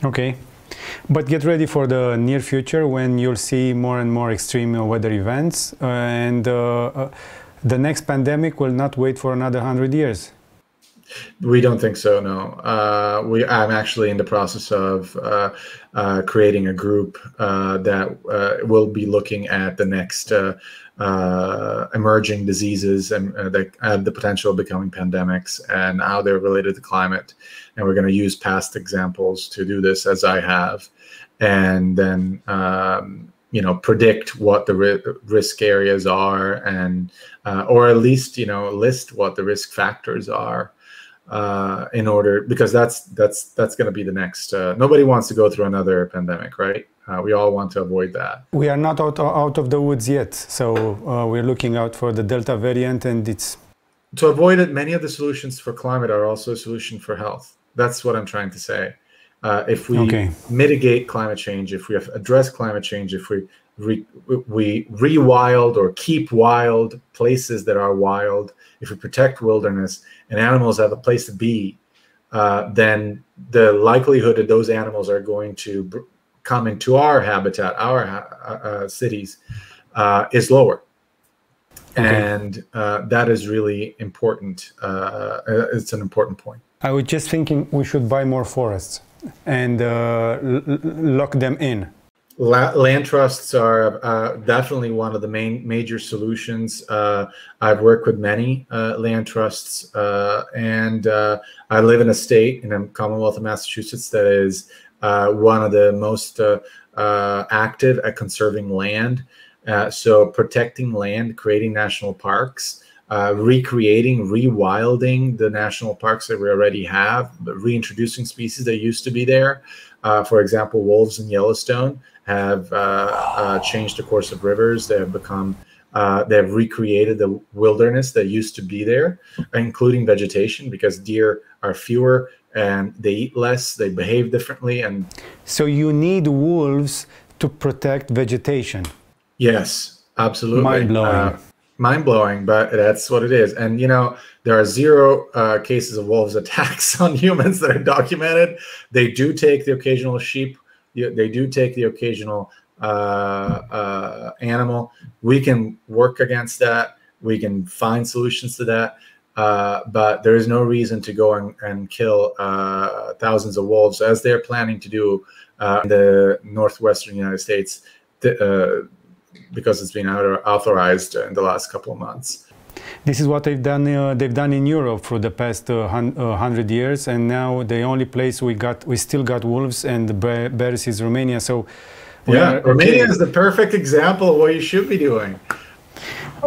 Okay, but get ready for the near future when you'll see more and more extreme weather events, uh, and uh, uh, the next pandemic will not wait for another hundred years. We don't think so, no. Uh, we, I'm actually in the process of uh, uh, creating a group uh, that uh, will be looking at the next uh, Uh, emerging diseases and uh, that have the potential of becoming pandemics and how they're related to climate. And we're going to use past examples to do this, as I have, and then um, you know, predict what the ri risk areas are, and uh, or at least, you know, list what the risk factors are uh, in order, because that's that's that's going to be the next. Uh, nobody wants to go through another pandemic, right? Uh, we all want to avoid that. We are not out, out of the woods yet, so uh, we're looking out for the Delta variant, and it's... To avoid it, many of the solutions for climate are also a solution for health. That's what I'm trying to say. Uh, if we okay. mitigate climate change, if we address climate change, if we re we rewild or keep wild places that are wild, if we protect wilderness and animals have a place to be, uh, then the likelihood that those animals are going to... Br come into our habitat, our uh, cities, uh, is lower. Okay. And uh, that is really important. Uh, it's an important point. I was just thinking we should buy more forests and uh, lock them in. La land trusts are uh, definitely one of the main major solutions. Uh, I've worked with many uh, land trusts, uh, and uh, I live in a state in the Commonwealth of Massachusetts that is Uh, one of the most uh, uh, active at conserving land. Uh, so protecting land, creating national parks, uh, recreating, rewilding the national parks that we already have, reintroducing species that used to be there. Uh, for example, wolves in Yellowstone have uh, uh, changed the course of rivers. They have become, uh, they have recreated the wilderness that used to be there, including vegetation, because deer are fewer and they eat less, they behave differently. And so you need wolves to protect vegetation. Yes, absolutely. Mind-blowing. Uh, mind-blowing, but that's what it is. And you know, there are zero uh, cases of wolves attacks on humans that are documented. They do take the occasional sheep, they do take the occasional uh, uh, animal. We can work against that, we can find solutions to that. Uh, but there is no reason to go and, and kill uh, thousands of wolves, as they're planning to do uh, in the northwestern United States, uh, because it's been authorized in the last couple of months. This is what they've done. Uh, they've done in Europe for the past uh, hun uh, hundred years, and now the only place we got, we still got wolves and bears is Romania. So, yeah, Romania is the perfect example of what you should be doing.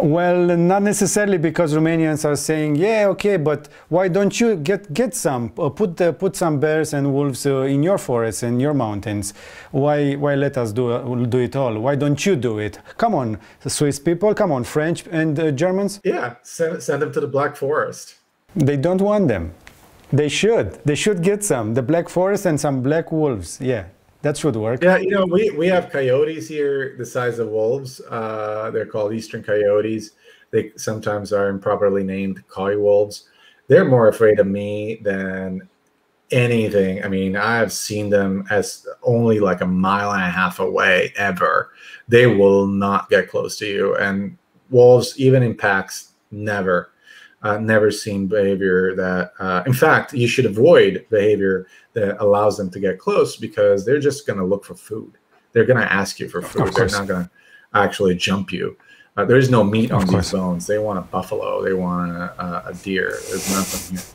Well, not necessarily, because Romanians are saying, yeah, okay, but why don't you get get some, uh, put uh, put some bears and wolves uh, in your forests and your mountains? Why why let us do uh, do it all? Why don't you do it? Come on, Swiss people, come on, French and uh, Germans. Yeah, send, send them to the Black Forest. They don't want them. They should. They should get some. The Black Forest and some black wolves. Yeah. That should work. Yeah, you know, we, we have coyotes here the size of wolves. Uh, they're called eastern coyotes. They sometimes are improperly named coy wolves. They're more afraid of me than anything. I mean, I've seen them as only like a mile and a half away ever. They will not get close to you. And wolves, even in packs, never, uh, never seen behavior that, uh, in fact, you should avoid behavior that allows them to get close, because they're just going to look for food. They're going to ask you for food. They're not going to actually jump you. Uh, there is no meat on these bones. They want a buffalo. They want a, a deer. There's nothing here.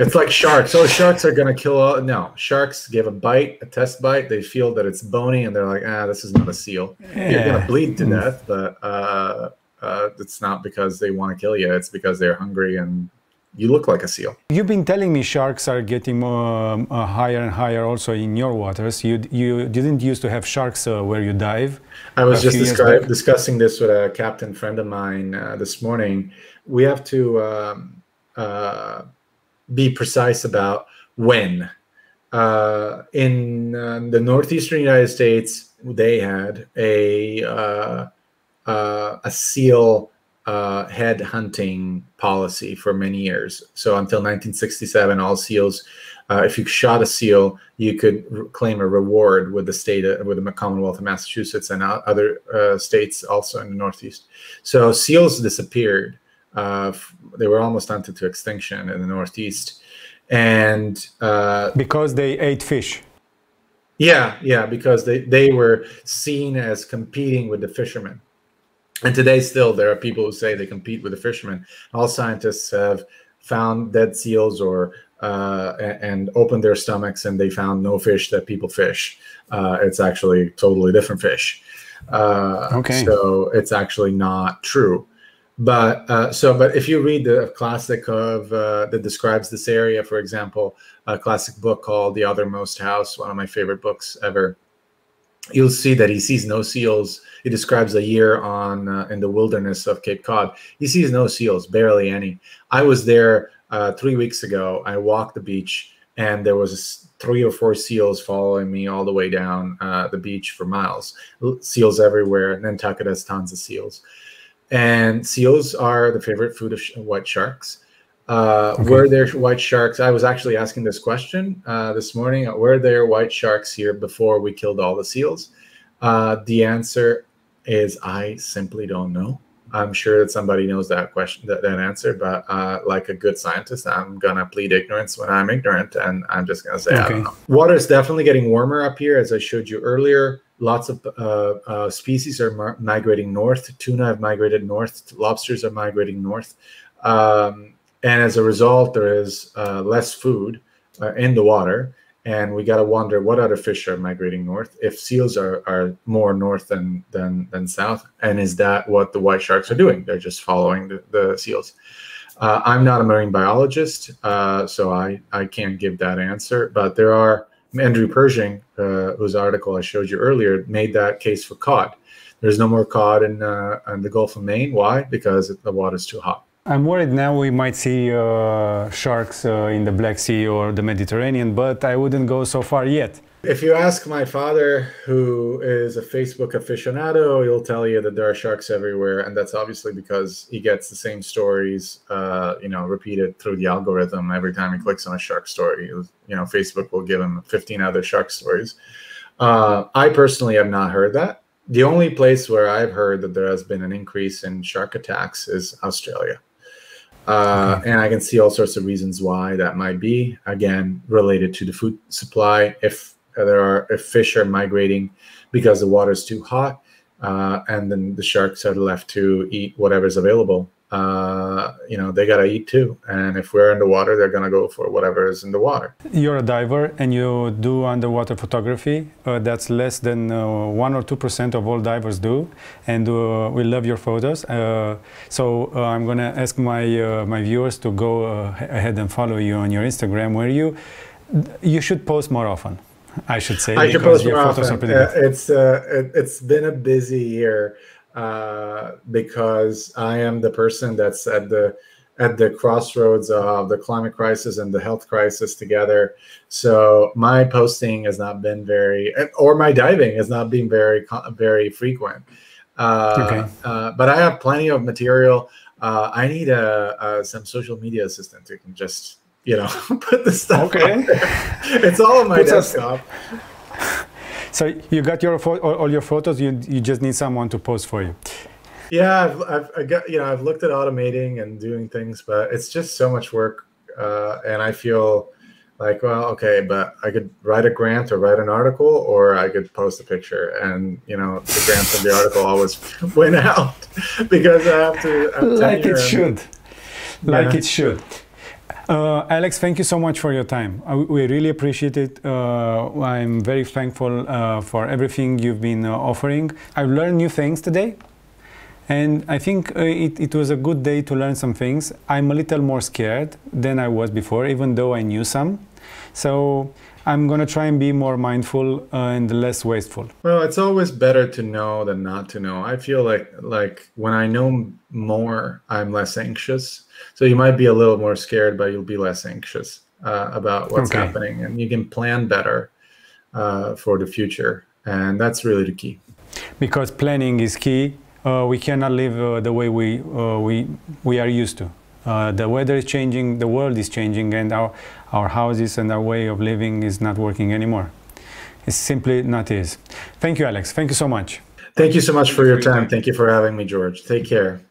It's like sharks. Oh, sharks are going to kill all. No, sharks give a bite, a test bite. They feel that it's bony, and they're like, ah, this is not a seal. Yeah. You're going to bleed to mm. death, but uh, uh, it's not because they want to kill you. It's because they're hungry and you look like a seal. You've been telling me sharks are getting more um, uh, higher and higher also in your waters. You you didn't used to have sharks uh, where you dive. I was just describe, discussing this with a captain friend of mine uh, this morning. We have to um, uh, be precise about when. Uh, in uh, the northeastern United States, they had a, uh, uh, a seal Uh, head hunting policy for many years. So until nineteen sixty-seven, all seals, uh, if you shot a seal, you could claim a reward with the state, uh, with the Commonwealth of Massachusetts and other uh, states also in the Northeast. So seals disappeared. Uh, they were almost hunted to extinction in the Northeast. And uh, because they ate fish. Yeah, yeah, because they, they were seen as competing with the fishermen. And today still, there are people who say they compete with the fishermen. All scientists have found dead seals or uh, and opened their stomachs, and they found no fish that people fish. Uh, it's actually totally different fish. Uh, okay. So it's actually not true. But uh, so, but if you read the classic of uh, that describes this area, for example, a classic book called The Othermost House, one of my favorite books ever, you'll see that he sees no seals. He describes a year on uh, in the wilderness of Cape Cod. He sees no seals, barely any. I was there uh, three weeks ago. I walked the beach, and there was three or four seals following me all the way down uh, the beach for miles. Seals everywhere. Nantucket has tons of seals. And seals are the favorite food of sh white sharks. Uh, okay. Were there white sharks? I was actually asking this question uh, this morning. Were there white sharks here before we killed all the seals? Uh, the answer is I simply don't know. I'm sure that somebody knows that question, that, that answer. But uh, like a good scientist, I'm going to plead ignorance when I'm ignorant. And I'm just going to say, okay. I don't know. Water is definitely getting warmer up here, as I showed you earlier. Lots of uh, uh, species are migrating north. Tuna have migrated north. Lobsters are migrating north. Um, And as a result, there is uh, less food uh, in the water. And we got to wonder what other fish are migrating north, if seals are, are more north than, than, than south. And is that what the white sharks are doing? They're just following the, the seals. Uh, I'm not a marine biologist, uh, so I, I can't give that answer. But there are, Andrew Pershing, uh, whose article I showed you earlier, made that case for cod. There's no more cod in, uh, in the Gulf of Maine. Why? Because the water's too hot. I'm worried now we might see uh, sharks uh, in the Black Sea or the Mediterranean, but I wouldn't go so far yet. If you ask my father, who is a Facebook aficionado, he'll tell you that there are sharks everywhere. And that's obviously because he gets the same stories, uh, you know, repeated through the algorithm. Every time he clicks on a shark story, you know, Facebook will give him fifteen other shark stories. Uh, I personally have not heard that. The only place where I've heard that there has been an increase in shark attacks is Australia. Uh, okay. And I can see all sorts of reasons why that might be, again, related to the food supply. If there are, if fish are migrating because the water is too hot, uh, and then the sharks are left to eat whatever's available, uh, you know, they got to eat too. And if we're in the water, they're going to go for whatever is in the water. You're a diver and you do underwater photography. Uh, that's less than uh, one or two percent of all divers do. And uh, we love your photos. Uh, so uh, I'm going to ask my, uh, my viewers to go uh, ahead and follow you on your Instagram, where you, you should post more often. I should say. I should post more often. Uh, it's, uh, it, it's been a busy year. Uh, because I am the person that's at the at the crossroads of the climate crisis and the health crisis together. So my posting has not been very, or my diving has not been very, very frequent. Uh, okay. uh, but I have plenty of material. Uh, I need a, a, some social media assistant who can just you know, put the stuff okay. on there. It's all on my put desktop. Us. So you got your all your photos. You you just need someone to post for you. Yeah, I've, I've I got, you know, I've looked at automating and doing things, but it's just so much work, uh, and I feel like, well, okay, but I could write a grant or write an article, or I could post a picture, and you know, the grants and the article always win out because I have to. I'm like it should. Like yeah. it should. Uh, Alex, thank you so much for your time. I, we really appreciate it. Uh, I'm very thankful uh, for everything you've been uh, offering. I've learned new things today, and I think uh, it, it was a good day to learn some things. I'm a little more scared than I was before, even though I knew some. So I'm going to try and be more mindful uh, and less wasteful. Well, it's always better to know than not to know. I feel like like when I know more, I'm less anxious. So you might be a little more scared, but you'll be less anxious uh, about what's okay. happening, and you can plan better uh, for the future. And that's really the key. Because planning is key. Uh, we cannot live uh, the way we uh, we we are used to. Uh, the weather is changing, the world is changing, and our our houses and our way of living is not working anymore. It's simply not is. Thank you, Alex. Thank you so much. Thank you so much for your time. Thank you for having me, George. Take care.